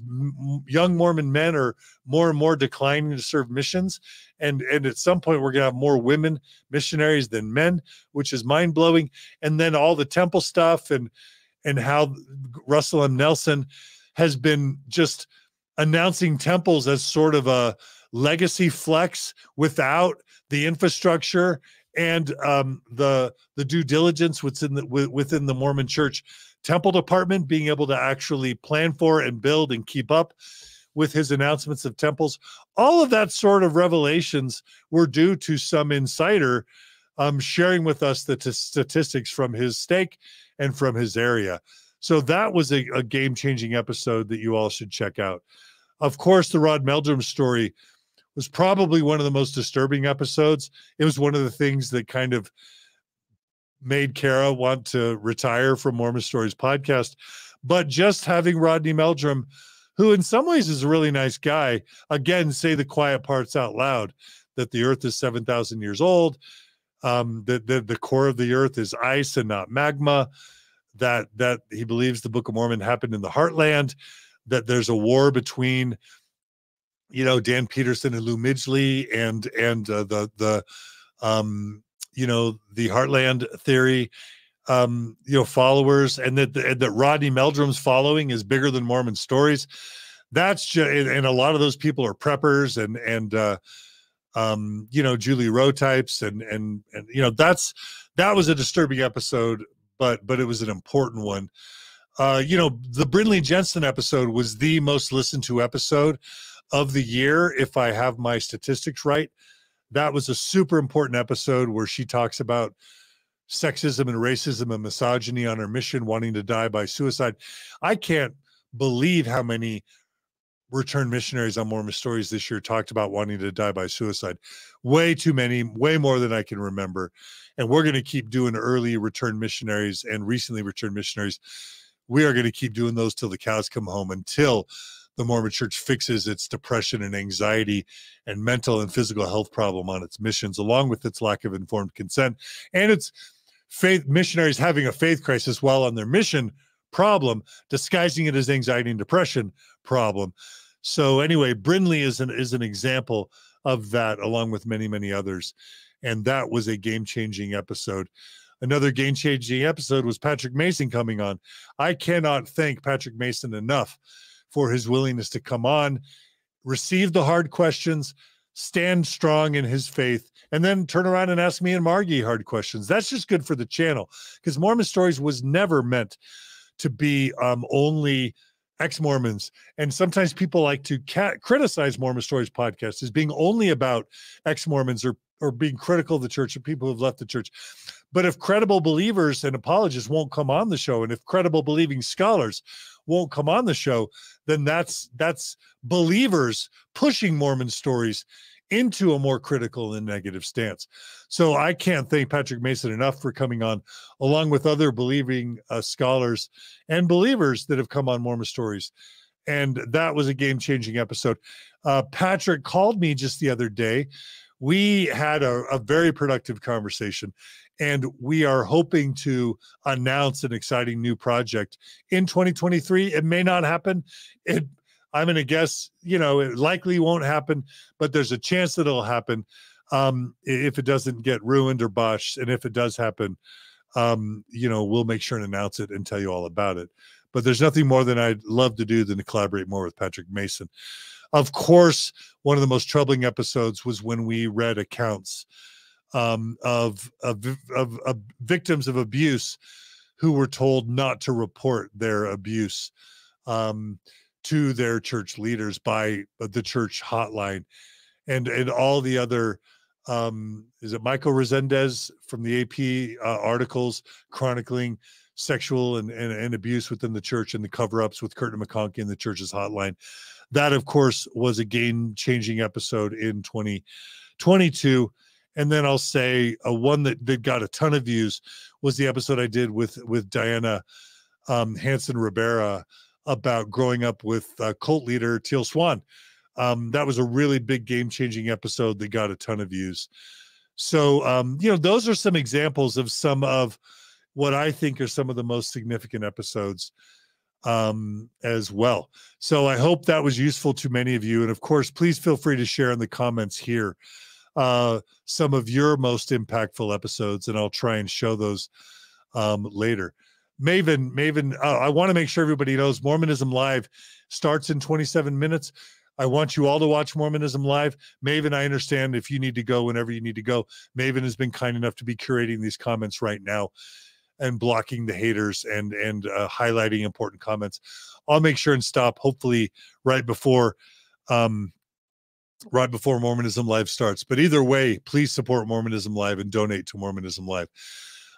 young Mormon men are more and more declining to serve missions. And at some point, we're going to have more women missionaries than men, which is mind-blowing. And then all the temple stuff and how Russell M. Nelson has been just announcing temples as sort of a legacy flex without the infrastructure and the due diligence within the Mormon Church temple department, being able to actually plan for and build and keep up with his announcements of temples. All of that sort of revelations were due to some insider sharing with us the statistics from his stake and from his area. So that was a game-changing episode that you all should check out. Of course, the Rod Meldrum story was probably one of the most disturbing episodes. It was one of the things that kind of made Kara want to retire from Mormon Stories podcast. But just having Rodney Meldrum, who in some ways is a really nice guy, again, say the quiet parts out loud, that the earth is 7,000 years old, that the core of the earth is ice and not magma, that he believes the Book of Mormon happened in the heartland, that there's a war between Dan Peterson and Lou Midgley and the heartland theory, followers, and that Rodney Meldrum's following is bigger than Mormon Stories. That's just, and a lot of those people are preppers and Julie Rowe types. And that was a disturbing episode, but it was an important one. The Brinley Jensen episode was the most listened to episode of the year, if I have my statistics right. That was a super important episode where she talks about sexism and racism and misogyny on her mission, wanting to die by suicide. I can't believe how many returned missionaries on Mormon Stories this year talked about wanting to die by suicide. Way too many, way more than I can remember. And we're going to keep doing early returned missionaries and recently returned missionaries. We are going to keep doing those till the cows come home, until the Mormon Church fixes its depression and anxiety and mental and physical health problem on its missions, along with its lack of informed consent and its faith missionaries having a faith crisis while on their mission problem, disguising it as anxiety and depression problem. So anyway, Brinley is an example of that, along with many, many others. And that was a game-changing episode. Another game-changing episode was Patrick Mason coming on. I cannot thank Patrick Mason enough for his willingness to come on, receive the hard questions, stand strong in his faith, and then turn around and ask me and Margie hard questions. That's just good for the channel, because Mormon Stories was never meant to be only ex-Mormons. And sometimes people like to criticize Mormon Stories podcast as being only about ex-Mormons or being critical of the church or people who've left the church. But if credible believers and apologists won't come on the show, and if credible believing scholars won't come on the show, then that's believers pushing Mormon Stories into a more critical and negative stance. So I can't thank Patrick Mason enough for coming on, along with other believing scholars and believers that have come on Mormon Stories And that was a game-changing episode. Patrick called me just the other day. We had a very productive conversation, and we are hoping to announce an exciting new project in 2023. It may not happen. I'm going to guess, it likely won't happen, but there's a chance that it'll happen if it doesn't get ruined or botched. And if it does happen, we'll make sure and announce it and tell you all about it. But there's nothing more than I'd love to do than to collaborate more with Patrick Mason. Of course, one of the most troubling episodes was when we read accounts of victims of abuse who were told not to report their abuse to their church leaders by the church hotline, and all the other, is it Michael Resendez from the AP articles chronicling sexual and abuse within the church and the cover-ups with Curtin McConkie and the church's hotline. That, of course, was a game-changing episode in 2022. And then I'll say one that got a ton of views was the episode I did with Diana Hansen-Ribera about growing up with cult leader Teal Swan. That was a really big game-changing episode that got a ton of views. So, those are some examples of some of what I think are some of the most significant episodes as well. So I hope that was useful to many of you. And of course, please feel free to share in the comments here some of your most impactful episodes, and I'll try and show those later. Maven, I want to make sure everybody knows Mormonism Live starts in 27 minutes. I want you all to watch Mormonism Live. Maven, I understand if you need to go whenever you need to go. Maven has been kind enough to be curating these comments right now and blocking the haters and highlighting important comments. I'll make sure and stop hopefully right before Mormonism Live starts. But either way, please support Mormonism Live and donate to Mormonism Live.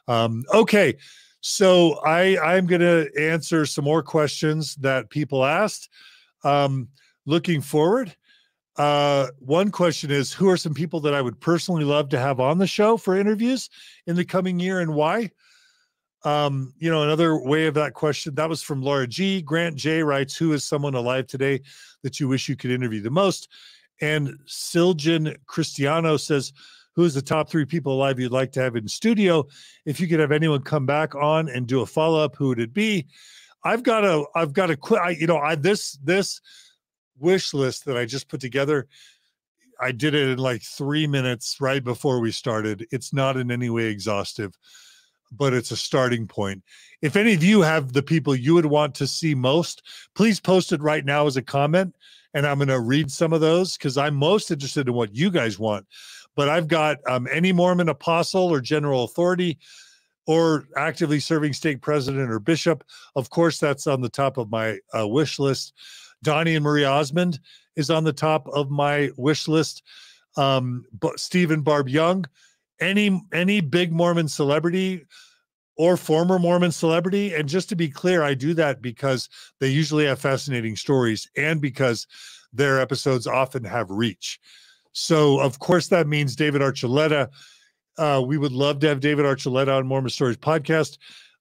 Okay. So I'm going to answer some more questions that people asked. Looking forward, one question is, who are some people that I would personally love to have on the show for interviews in the coming year and why? Another way of that question, that was from Laura G. Grant J. writes, who is someone alive today that you wish you could interview the most? And Siljan Cristiano says, who is the top 3 people alive you'd like to have in studio? If you could have anyone come back on and do a follow-up, who would it be? This wish list that I just put together, I did it in like 3 minutes right before we started. It's not in any way exhaustive, but it's a starting point. If any of you have the people you would want to see most, please post it right now as a comment, and I'm going to read some of those because I'm most interested in what you guys want. But I've got any Mormon apostle or general authority or actively serving stake president or bishop. Of course, that's on the top of my wish list. Donnie and Marie Osmond is on the top of my wish list. Stephen Barb Young, any big Mormon celebrity or former Mormon celebrity. And just to be clear, I do that because they usually have fascinating stories and because their episodes often have reach. So, of course, that means David Archuleta. We would love to have David Archuleta on Mormon Stories podcast.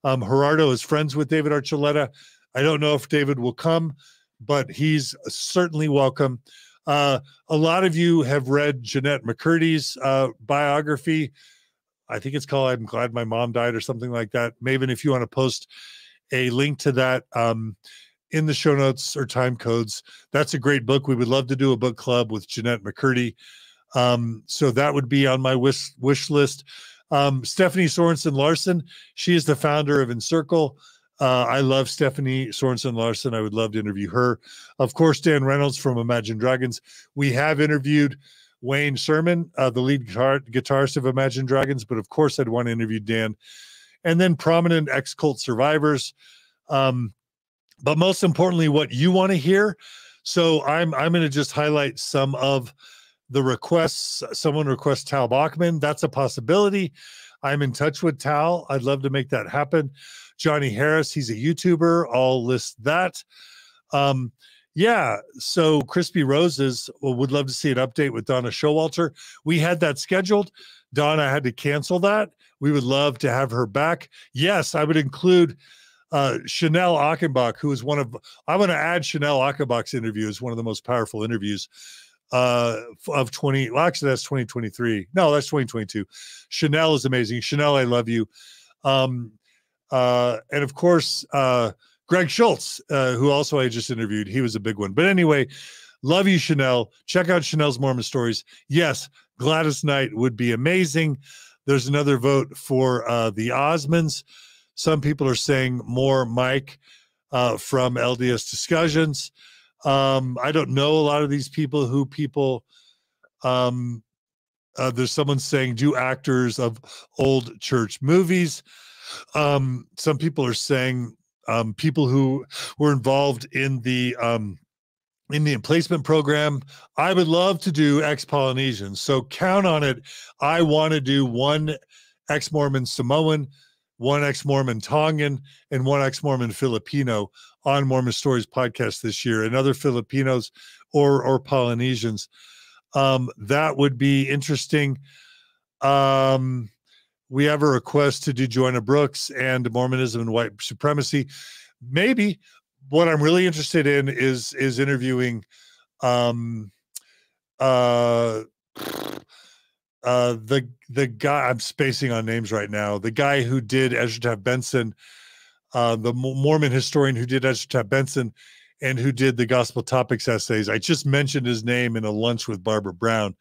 Gerardo is friends with David Archuleta. I don't know if David will come, but he's certainly welcome. A lot of you have read Jeanette McCurdy's biography. I think it's called I'm Glad My Mom Died or something like that. Maven, if you want to post a link to that in the show notes or time codes. That's a great book. We would love to do a book club with Jeanette McCurdy. So that would be on my wish list. Stephanie Sorensen Larson, she is the founder of Encircle. I love Stephanie Sorensen Larson. I would love to interview her. Of course, Dan Reynolds from Imagine Dragons. We have interviewed Wayne Sherman, the lead guitarist of Imagine Dragons, but of course I'd want to interview Dan. And then prominent ex-cult survivors. But most importantly, what you want to hear. So I'm going to just highlight some of the requests. Someone requests Tal Bachman. That's a possibility. I'm in touch with Tal. I'd love to make that happen. Johnny Harris, he's a YouTuber. I'll list that. So Crispy Roses, would love to see an update with Donna Showalter. We had that scheduled. Donna had to cancel that. We would love to have her back. Yes, I would include Chanel Achenbach, who is one of, I'm going to add Chanel Achenbach's interview as one of the most powerful interviews of 20, well, actually that's 2023. No, that's 2022. Chanel is amazing. Chanel, I love you. And of course, Greg Schultz, who also I just interviewed, he was a big one. But anyway, love you, Chanel. Check out Chanel's Mormon Stories. Yes, Gladys Knight would be amazing. There's another vote for the Osmonds. Some people are saying more Mike from LDS Discussions. I don't know a lot of these people who people, there's someone saying do actors of old church movies. Some people are saying people who were involved in the Indian placement program. I would love to do ex-Polynesians, so count on it. I want to do one ex-Mormon Samoan, one ex-Mormon Tongan, and one ex-Mormon Filipino on Mormon Stories podcast this year, and other Filipinos or Polynesians. That would be interesting. We have a request to do Joanna Brooks and Mormonism and white supremacy. Maybe. What I'm really interested in is interviewing the guy, I'm spacing on names right now, the guy who did Ezra Taft Benson, the Mormon historian who did Ezra Taft Benson and who did the Gospel Topics essays. I just mentioned his name in a lunch with Barbara Brown.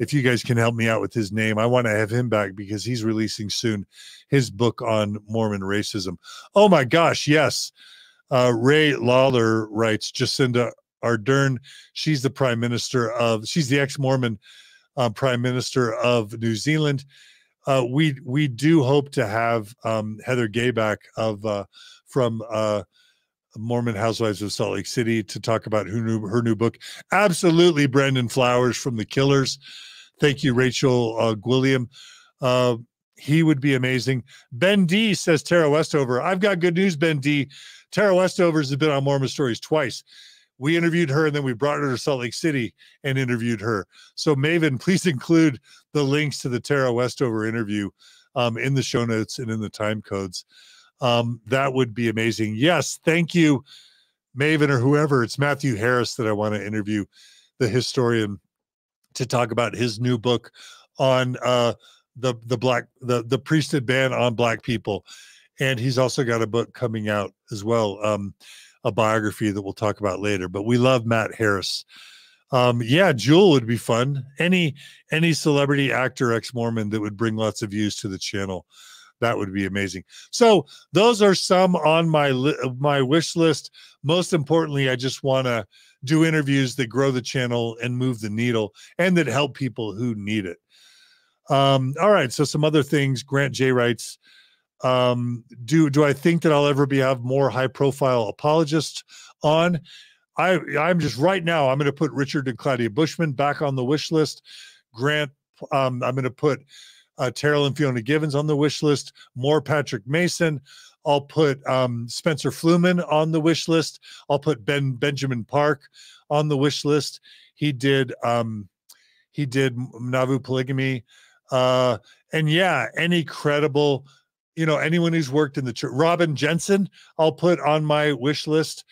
If you guys can help me out with his name, I want to have him back because he's releasing soon his book on Mormon racism. Oh my gosh, yes. Ray Lawler writes, Jacinda Ardern, she's the prime minister of, she's the ex-Mormon prime minister of New Zealand. We do hope to have Heather Gayback of from Mormon Housewives of Salt Lake City to talk about her new book. Absolutely, Brendan Flowers from The Killers. Thank you, Rachel Gwilliam. He would be amazing. Ben D says, Tara Westover. I've got good news, Ben D. Tara Westovers has been on Mormon Stories twice. We interviewed her, and then we brought her to Salt Lake City and interviewed her. So, Maven, please include the links to the Tara Westover interview in the show notes and in the time codes. That would be amazing. Yes, thank you, Maven, or whoever. It's Matthew Harris that I want to interview, the historian, to talk about his new book on the priesthood ban on Black people. And he's also got a book coming out as well, a biography that we'll talk about later. But we love Matt Harris. Yeah, Jewel would be fun. Any celebrity actor, ex-Mormon, that would bring lots of views to the channel, that would be amazing. So those are some on my wish list. Most importantly, I just want to do interviews that grow the channel and move the needle and that help people who need it. All right, so some other things. Grant J. writes, do I think that I'll ever have more high-profile apologists on? I'm just right now, I'm going to put Richard and Claudia Bushman back on the wish list. Grant, I'm going to put Terrell and Fiona Givens on the wish list. More Patrick Mason. I'll put Spencer Fluman on the wish list. I'll put Benjamin Park on the wish list. He did Nauvoo Polygamy. And yeah, any credible, you know, anyone who's worked in the church, Robin Jensen, I'll put on my wish list.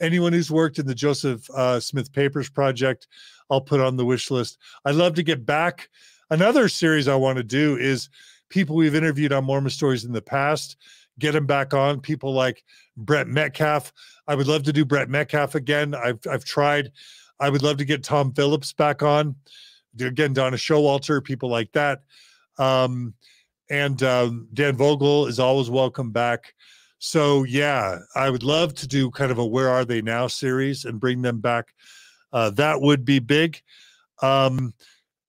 Anyone who's worked in the Joseph Smith Papers Project, I'll put on the wish list. I'd love to get back. Another series I want to do is people we've interviewed on Mormon Stories in the past, get them back on. People like Brett Metcalf. I would love to do Brett Metcalf again. I've tried. I would love to get Tom Phillips back on. Again, Donna Showalter, people like that. And Dan Vogel is always welcome back. So, yeah, I would love to do kind of a Where Are They Now series and bring them back. That would be big. Yeah,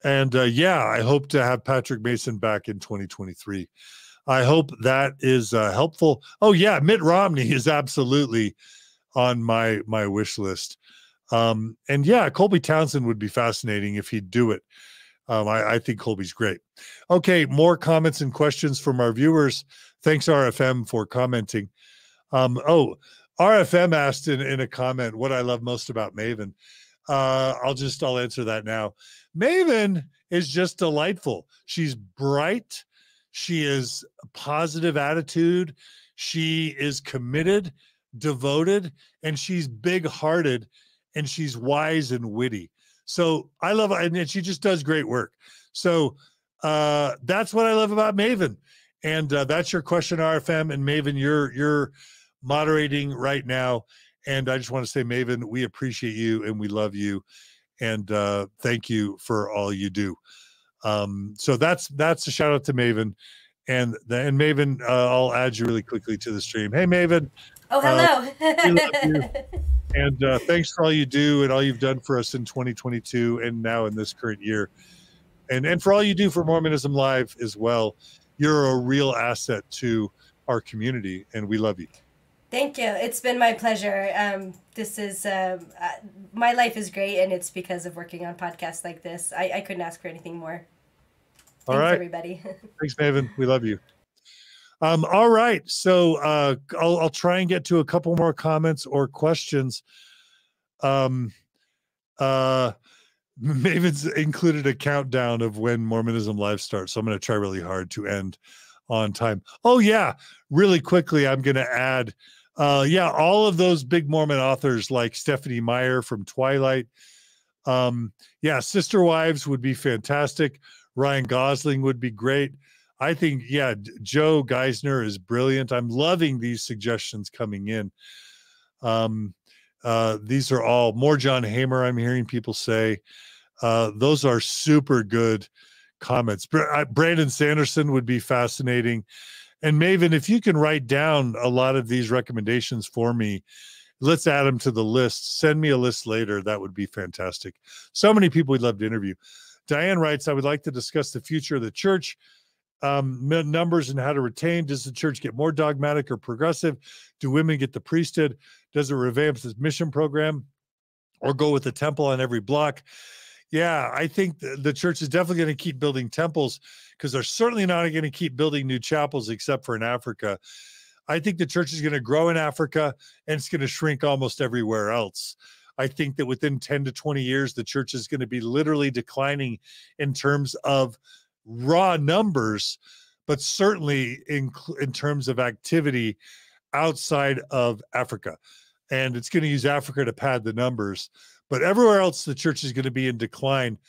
I hope to have Patrick Mason back in 2023. I hope that is helpful. Oh, yeah, Mitt Romney is absolutely on my wish list. And, yeah, Colby Townsend would be fascinating if he'd do it. I think Colby's great. Okay, more comments and questions from our viewers. Thanks, RFM, for commenting. Oh, RFM asked in a comment what I love most about Maven. I'll answer that now. Maven is just delightful. She's bright. She is a positive attitude. She is committed, devoted, and she's big-hearted, and she's wise and witty. So I love her, and she just does great work. So that's what I love about Maven. And that's your question, RFM. And Maven, you're moderating right now. And I just want to say, Maven, we appreciate you and we love you. And thank you for all you do. So that's a shout out to Maven. And Maven, I'll add you really quickly to the stream. Hey, Maven. Oh, hello. We love you. And thanks for all you do and all you've done for us in 2022 and now in this current year. And for all you do for Mormonism Live as well. You're a real asset to our community, and we love you. Thank you. It's been my pleasure. This is my life is great, and it's because of working on podcasts like this. I couldn't ask for anything more. All right, everybody. Thanks, Maven. We love you. All right. So I'll try and get to a couple more comments or questions. Maven's included a countdown of when Mormonism Live starts, so I'm going to try really hard to end on time. Oh, yeah. Really quickly, I'm going to add, yeah, all of those big Mormon authors like Stephenie Meyer from Twilight. Yeah, Sister Wives would be fantastic. Ryan Gosling would be great. I think, yeah, Joe Geisner is brilliant. I'm loving these suggestions coming in. These are all more John Hamer, I'm hearing people say. Those are super good comments. Brandon Sanderson would be fascinating. And Maven, if you can write down a lot of these recommendations for me, let's add them to the list. Send me a list later. That would be fantastic. So many people we'd love to interview. Diane writes, I would like to discuss the future of the church, numbers and how to retain. Does the church get more dogmatic or progressive? Do women get the priesthood? Does it revamp its mission program or go with the temple on every block? Yeah, I think the church is definitely going to keep building temples because they're certainly not going to keep building new chapels except for in Africa. I think the church is going to grow in Africa and it's going to shrink almost everywhere else. I think that within 10 to 20 years, the church is going to be literally declining in terms of raw numbers, but certainly in terms of activity outside of Africa. And it's going to use Africa to pad the numbers. But everywhere else, the church is going to be in decline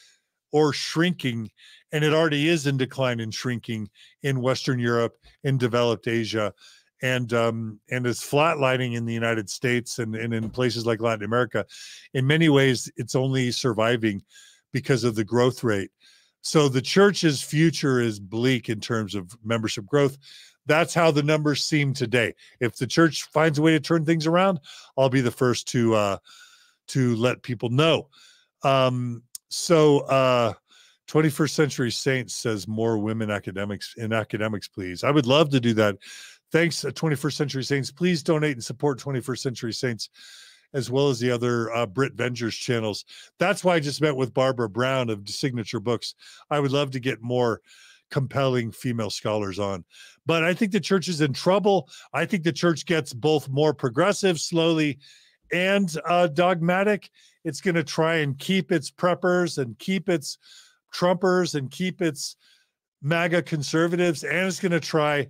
or shrinking. And it already is in decline and shrinking in Western Europe, in developed Asia, and it's flatlining in the United States and in places like Latin America. In many ways, it's only surviving because of the growth rate. So the church's future is bleak in terms of membership growth. That's how the numbers seem today. If the church finds a way to turn things around, I'll be the first to let people know. 21st Century Saints says more women academics in academics, please. I would love to do that. Thanks, 21st Century Saints. Please donate and support 21st Century Saints, as well as the other Brit Vengers channels. That's why I just met with Barbara Brown of Signature Books. I would love to get more compelling female scholars on. But I think the church is in trouble. I think the church gets both more progressive slowly and dogmatic. It's going to try and keep its preppers and keep its Trumpers and keep its MAGA conservatives. And it's going to try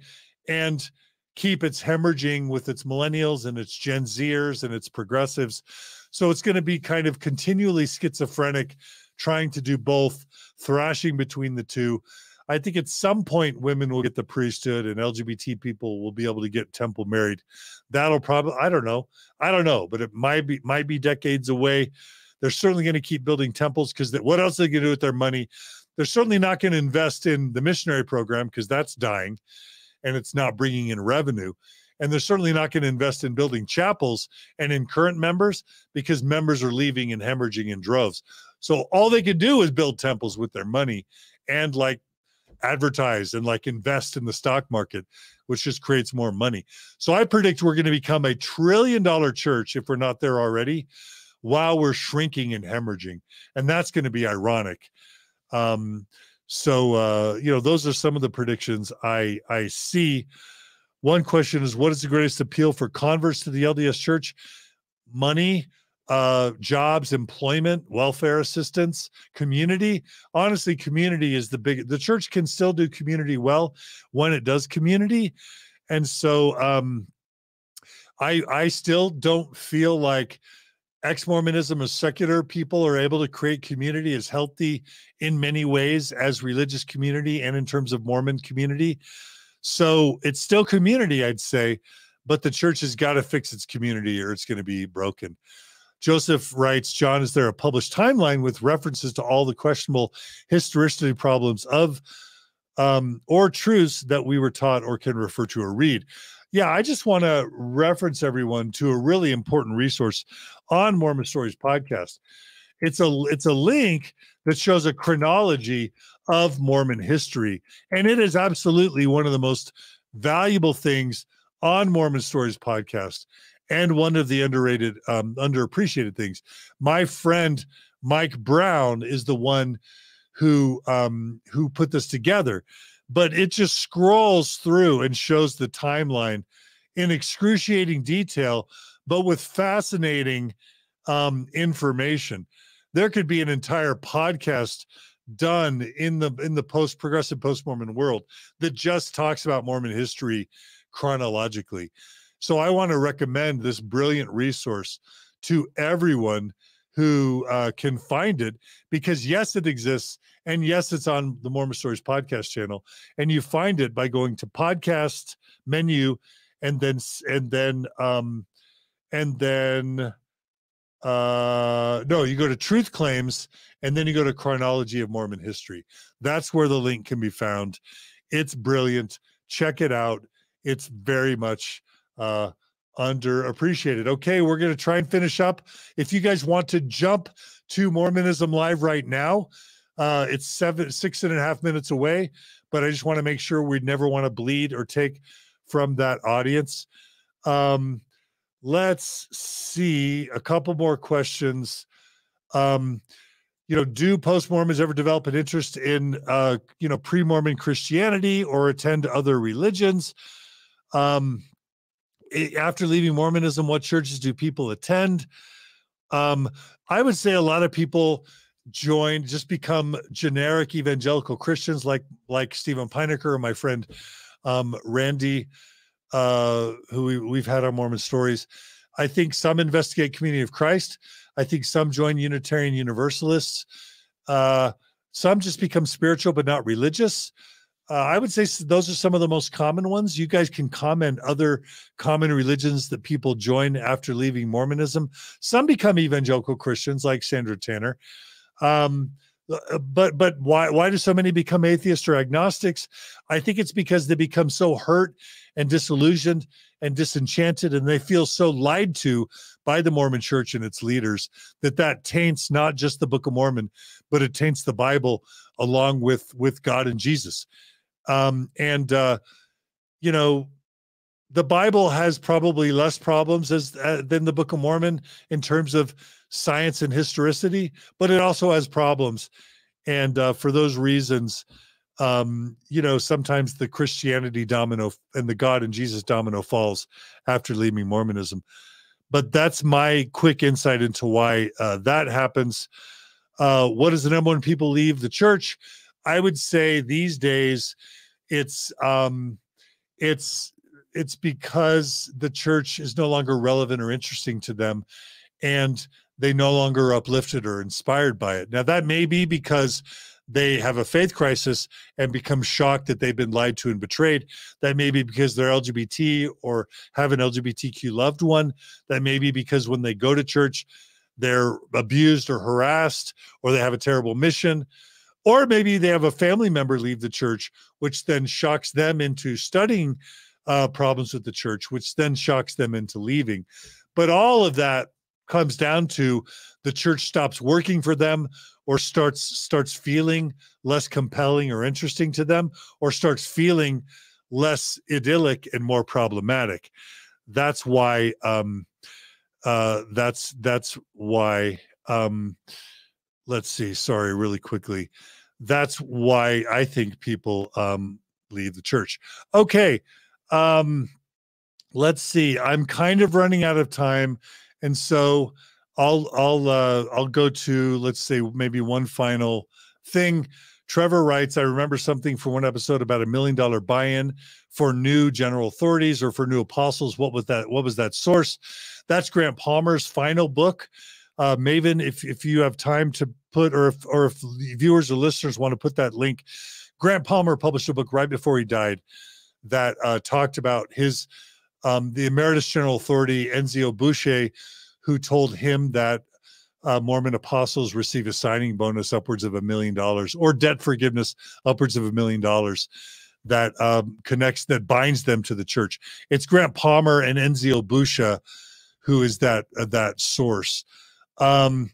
and keep its hemorrhaging with its millennials and its Gen Zers and its progressives. So it's going to be kind of continually schizophrenic, trying to do both, thrashing between the two. I think at some point women will get the priesthood and LGBT people will be able to get temple married. That'll probably, I don't know, but it might be decades away. They're certainly going to keep building temples because what else are they going to do with their money? They're certainly not going to invest in the missionary program because that's dying and it's not bringing in revenue. And they're certainly not going to invest in building chapels and in current members because members are leaving and hemorrhaging in droves. So all they could do is build temples with their money and like advertise and like invest in the stock market, which just creates more money. So I predict we're going to become a $1 trillion church if we're not there already while we're shrinking and hemorrhaging. And that's going to be ironic. So those are some of the predictions I see. One question is, what is the greatest appeal for converts to the LDS Church? Money, jobs, employment, welfare assistance, community. Honestly, community is the church can still do community well when it does community. And so I still don't feel like ex-Mormonism or secular people are able to create community as healthy in many ways as religious community and in terms of Mormon community. So it's still community, I'd say, but the church has got to fix its community or it's going to be broken. Joseph writes, John, is there a published timeline with references to all the questionable historicity problems of or truths that we were taught or can refer to or read? Yeah, I just want to reference everyone to a really important resource on Mormon Stories podcast. It's a link that shows a chronology of Mormon history, and it is absolutely one of the most valuable things on Mormon Stories podcast, and one of the underrated, underappreciated things. My friend Mike Brown is the one who put this together. But it just scrolls through and shows the timeline in excruciating detail, but with fascinating information. There could be an entire podcast done in the post-progressive post-Mormon world that just talks about Mormon history chronologically. So I want to recommend this brilliant resource to everyone who can find it, because yes, it exists. And yes, it's on the Mormon Stories podcast channel, and you find it by going to podcast menu and then you go to truth claims, and then you go to chronology of Mormon history. That's where the link can be found. It's brilliant. Check it out. It's very much, underappreciated. Okay, we're going to try and finish up. If you guys want to jump to Mormonism Live right now, it's 6.5 minutes away, but I just want to make sure we never want to bleed or take from that audience. Let's see a couple more questions. You know, do post-Mormons ever develop an interest in, you know, pre-Mormon Christianity or attend other religions? After leaving Mormonism, what churches do people attend? I would say a lot of people become generic evangelical Christians, like Stephen Pinecker, my friend Randy, who we've had on Mormon Stories. I think some investigate Community of Christ. I think some join Unitarian Universalists. Some just become spiritual but not religious. I would say those are some of the most common ones. You guys can comment other common religions that people join after leaving Mormonism. Some become evangelical Christians, like Sandra Tanner. But why do so many become atheists or agnostics? I think it's because they become so hurt and disillusioned and disenchanted, and they feel so lied to by the Mormon church and its leaders that taints not just the Book of Mormon, but it taints the Bible along with God and Jesus. You know, the Bible has probably less problems than the Book of Mormon in terms of science and historicity, but it also has problems. And for those reasons, you know, sometimes the Christianity domino and the God and Jesus domino falls after leaving Mormonism. But that's my quick insight into why that happens. What is the number one people leave the church? I would say these days it's because the church is no longer relevant or interesting to them, and they no longer are uplifted or inspired by it. Now, that may be because they have a faith crisis and become shocked that they've been lied to and betrayed. That may be because they're LGBT or have an LGBTQ loved one. That may be because when they go to church, they're abused or harassed, or they have a terrible mission. Or maybe they have a family member leave the church, which then shocks them into studying problems with the church, which then shocks them into leaving. But all of that comes down to the church stops working for them, or starts feeling less compelling or interesting to them, or starts feeling less idyllic and more problematic. That's why. That's why. Let's see. Sorry, really quickly. That's why I think people leave the church. Okay. Let's see. I'm kind of running out of time, and so I'll go to, let's say, maybe one final thing. Trevor writes, I remember something from one episode about $1 million buy-in for new general authorities or for new apostles. What was that? What was that source? That's Grant Palmer's final book. Maven, if you have time to put, or if viewers or listeners want to put that link, Grant Palmer published a book right before he died that talked about his, the Emeritus General Authority, Enzio Boucher, who told him that Mormon apostles receive a signing bonus upwards of $1 million or debt forgiveness upwards of $1 million that connects, that binds them to the church. It's Grant Palmer and Enzio Boucher who is that source. I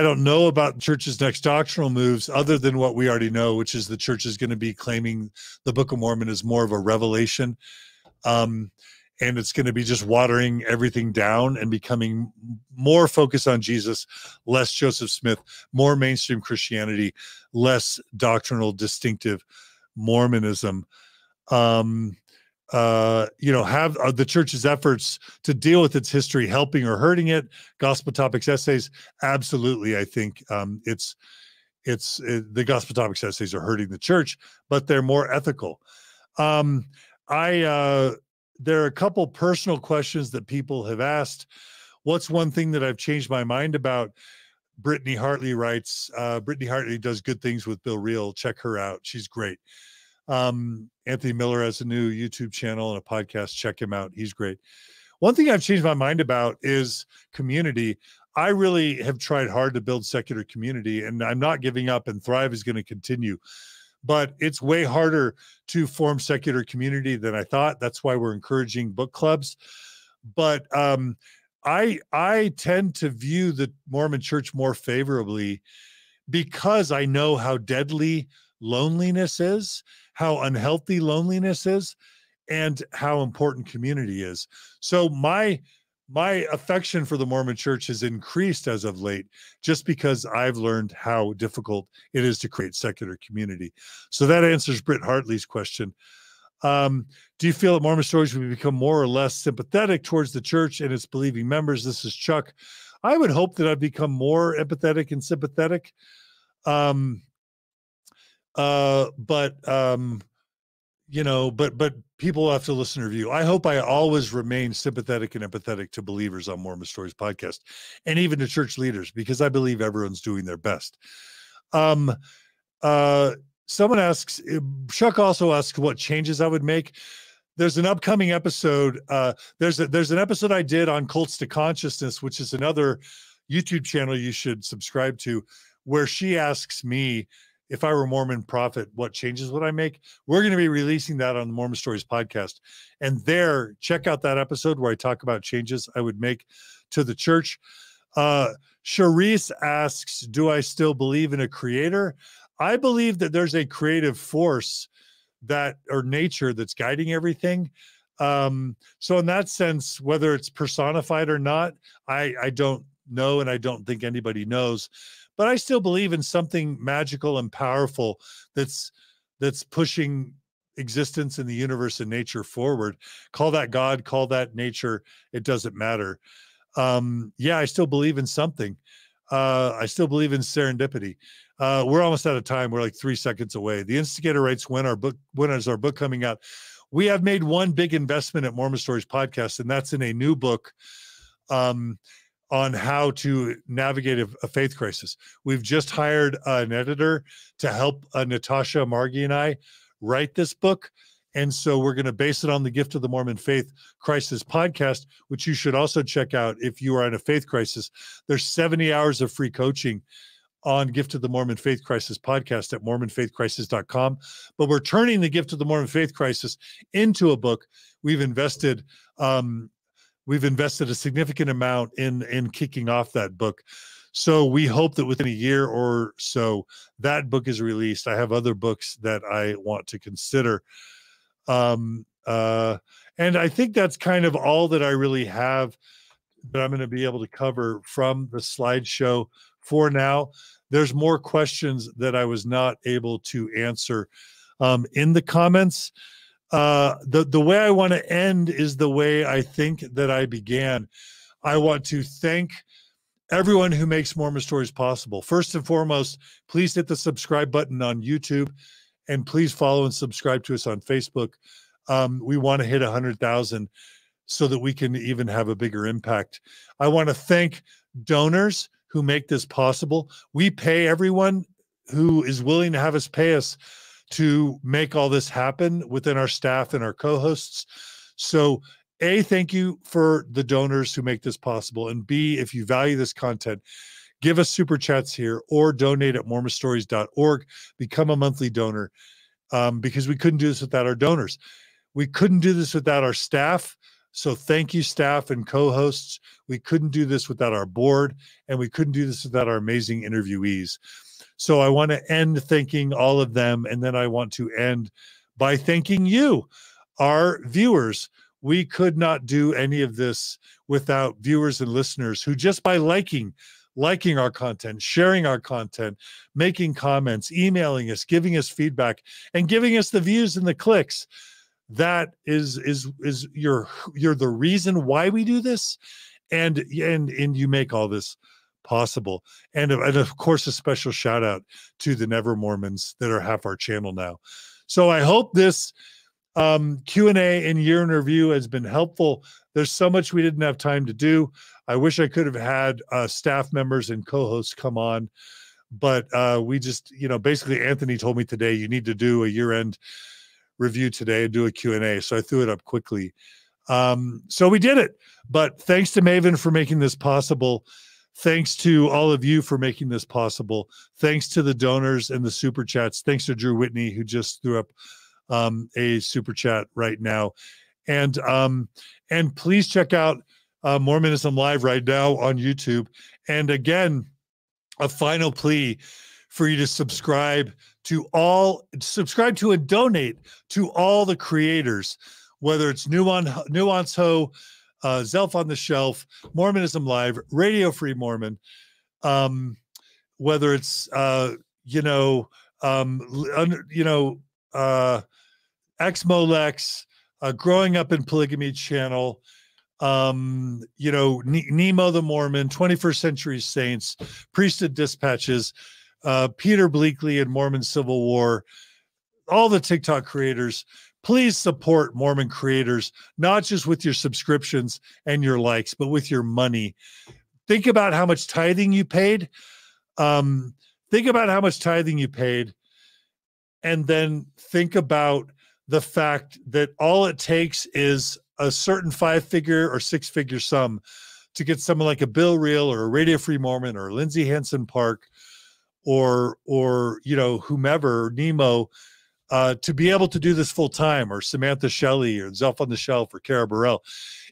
don't know about the church's next doctrinal moves other than what we already know, which is the church is going to be claiming the Book of Mormon is more of a revelation. And it's going to be just watering everything down and becoming more focused on Jesus, less Joseph Smith, more mainstream Christianity, less doctrinal, distinctive Mormonism. Have the church's efforts to deal with its history helping or hurting it? Gospel Topics essays, absolutely. I think the Gospel Topics essays are hurting the church, but they're more ethical. There are a couple personal questions that people have asked. What's one thing that I've changed my mind about? Brittany Hartley writes. Brittany Hartley does good things with Bill Real. Check her out; she's great. Anthony Miller has a new YouTube channel and a podcast. Check him out. He's great. One thing I've changed my mind about is community. I really have tried hard to build secular community, and I'm not giving up, and Thrive is going to continue. But it's way harder to form secular community than I thought. That's why we're encouraging book clubs. But I tend to view the Mormon church more favorably because I know how deadly loneliness is, how unhealthy loneliness is, and how important community is. So my affection for the Mormon church has increased as of late, just because I've learned how difficult it is to create secular community. So that answers Britt Hartley's question. Do you feel that Mormon stories will become more or less sympathetic towards the church and its believing members? This is Chuck. I would hope that I've become more empathetic and sympathetic. But people have to listen to review. I hope I always remain sympathetic and empathetic to believers on Mormon Stories podcast and even to church leaders, because I believe everyone's doing their best. Someone asks, Chuck also asks what changes I would make. There's an upcoming episode. There's an episode I did on Cults to Consciousness, which is another YouTube channel you should subscribe to, where she asks me, if I were a Mormon prophet, what changes would I make? We're going to be releasing that on the Mormon Stories podcast. And there, check out that episode where I talk about changes I would make to the church. Charisse asks, do I still believe in a creator? I believe that there's a creative force that, or nature, that's guiding everything. So in that sense, whether it's personified or not, I don't know, and I don't think anybody knows. But I still believe in something magical and powerful that's pushing existence in the universe and nature forward. Call that God, call that nature. It doesn't matter. Yeah, I still believe in something. I still believe in serendipity. We're almost out of time. We're like 3 seconds away. The Instigator writes, when is our book coming out? We have made one big investment at Mormon Stories Podcast, and that's in a new book. On how to navigate a faith crisis. We've just hired an editor to help Natasha Margi and I write this book. And so we're going to base it on the Gift of the Mormon Faith Crisis podcast, which you should also check out if you are in a faith crisis. There's 70 hours of free coaching on Gift of the Mormon Faith Crisis podcast at mormonfaithcrisis.com. But we're turning the Gift of the Mormon Faith Crisis into a book. We've invested a significant amount in kicking off that book. So we hope that within a year or so, that book is released. I have other books that I want to consider. And I think that's kind of all that I really have that I'm going to be able to cover from the slideshow for now. There's more questions that I was not able to answer in the comments. The way I want to end is the way I think that I began. I want to thank everyone who makes Mormon Stories possible. First and foremost, please hit the subscribe button on YouTube, and please follow and subscribe to us on Facebook. We want to hit 100,000 so that we can even have a bigger impact. I want to thank donors who make this possible. We pay everyone who is willing to have us pay us to make all this happen within our staff and our co-hosts. So A, thank you for the donors who make this possible. And B, if you value this content, give us super chats here or donate at mormonstories.org. Become a monthly donor, because we couldn't do this without our donors. We couldn't do this without our staff. So thank you, staff and co-hosts. We couldn't do this without our board, and we couldn't do this without our amazing interviewees. So I want to end thanking all of them, and then I want to end by thanking you, our viewers. We could not do any of this without viewers and listeners who, just by liking our content, sharing our content, making comments, emailing us, giving us feedback, and giving us the views and the clicks. That is you're the reason why we do this, and you make all this possible. And of course, a special shout out to the Never Mormons that are half our channel now. So I hope this Q&A and year in review has been helpful. There's so much we didn't have time to do. I wish I could have had staff members and co-hosts come on, but we just, you know, basically Anthony told me today, you need to do a year-end review today and do a Q&A. So I threw it up quickly. So we did it. But thanks to Maven for making this possible. Thanks to all of you for making this possible. Thanks to the donors and the super chats. Thanks to Drew Whitney, who just threw up a super chat right now. And please check out Mormonism Live right now on YouTube. And again, a final plea for you to subscribe to and donate to all the creators, whether it's Nuance Ho, Zelf on the Shelf, Mormonism Live, Radio Free Mormon, whether it's Exmolex, Growing Up in Polygamy Channel, Nemo the Mormon, 21st Century Saints, Priesthood Dispatches, Peter Bleakley and Mormon Civil War, all the TikTok creators. Please support Mormon creators, not just with your subscriptions and your likes, but with your money. Think about how much tithing you paid. Think about how much tithing you paid. And then think about the fact that all it takes is a certain five-figure or six-figure sum to get someone like a Bill Reel or a Radio Free Mormon or Lindsay Henson Park or you know, whomever, Nemo, to be able to do this full time, or Samantha Shelley or Zelf on the Shelf or Cara Burrell.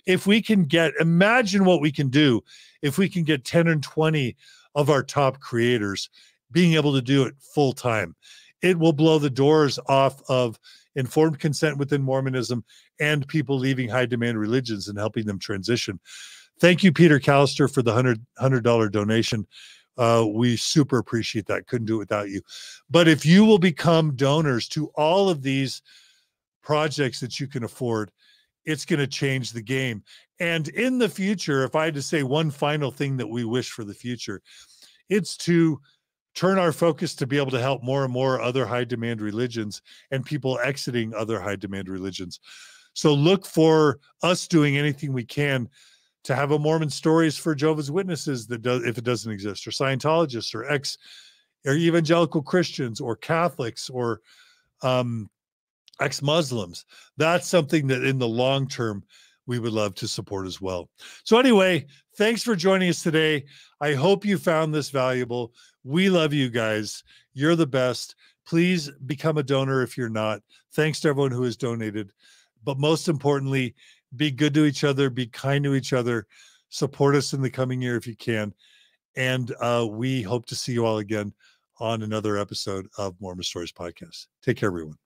If we can get, imagine what we can do if we can get 10 and 20 of our top creators being able to do it full time. It will blow the doors off of informed consent within Mormonism and people leaving high demand religions and helping them transition. Thank you, Peter Callister, for the $100 donation. We super appreciate that. Couldn't do it without you. But if you will become donors to all of these projects that you can afford, it's going to change the game. And in the future, if I had to say one final thing that we wish for the future, it's to turn our focus to be able to help more and more other high demand religions and people exiting other high demand religions. So look for us doing anything we can to have a Mormon Stories for Jehovah's Witnesses that does, if it doesn't exist, or Scientologists, or ex-evangelical Christians, or Catholics, or ex-Muslims. That's something that in the long term we would love to support as well. So anyway, thanks for joining us today. I hope you found this valuable. We love you guys. You're the best. Please become a donor if you're not. Thanks to everyone who has donated. But most importantly, be good to each other. Be kind to each other. Support us in the coming year if you can. And we hope to see you all again on another episode of Mormon Stories Podcast. Take care, everyone.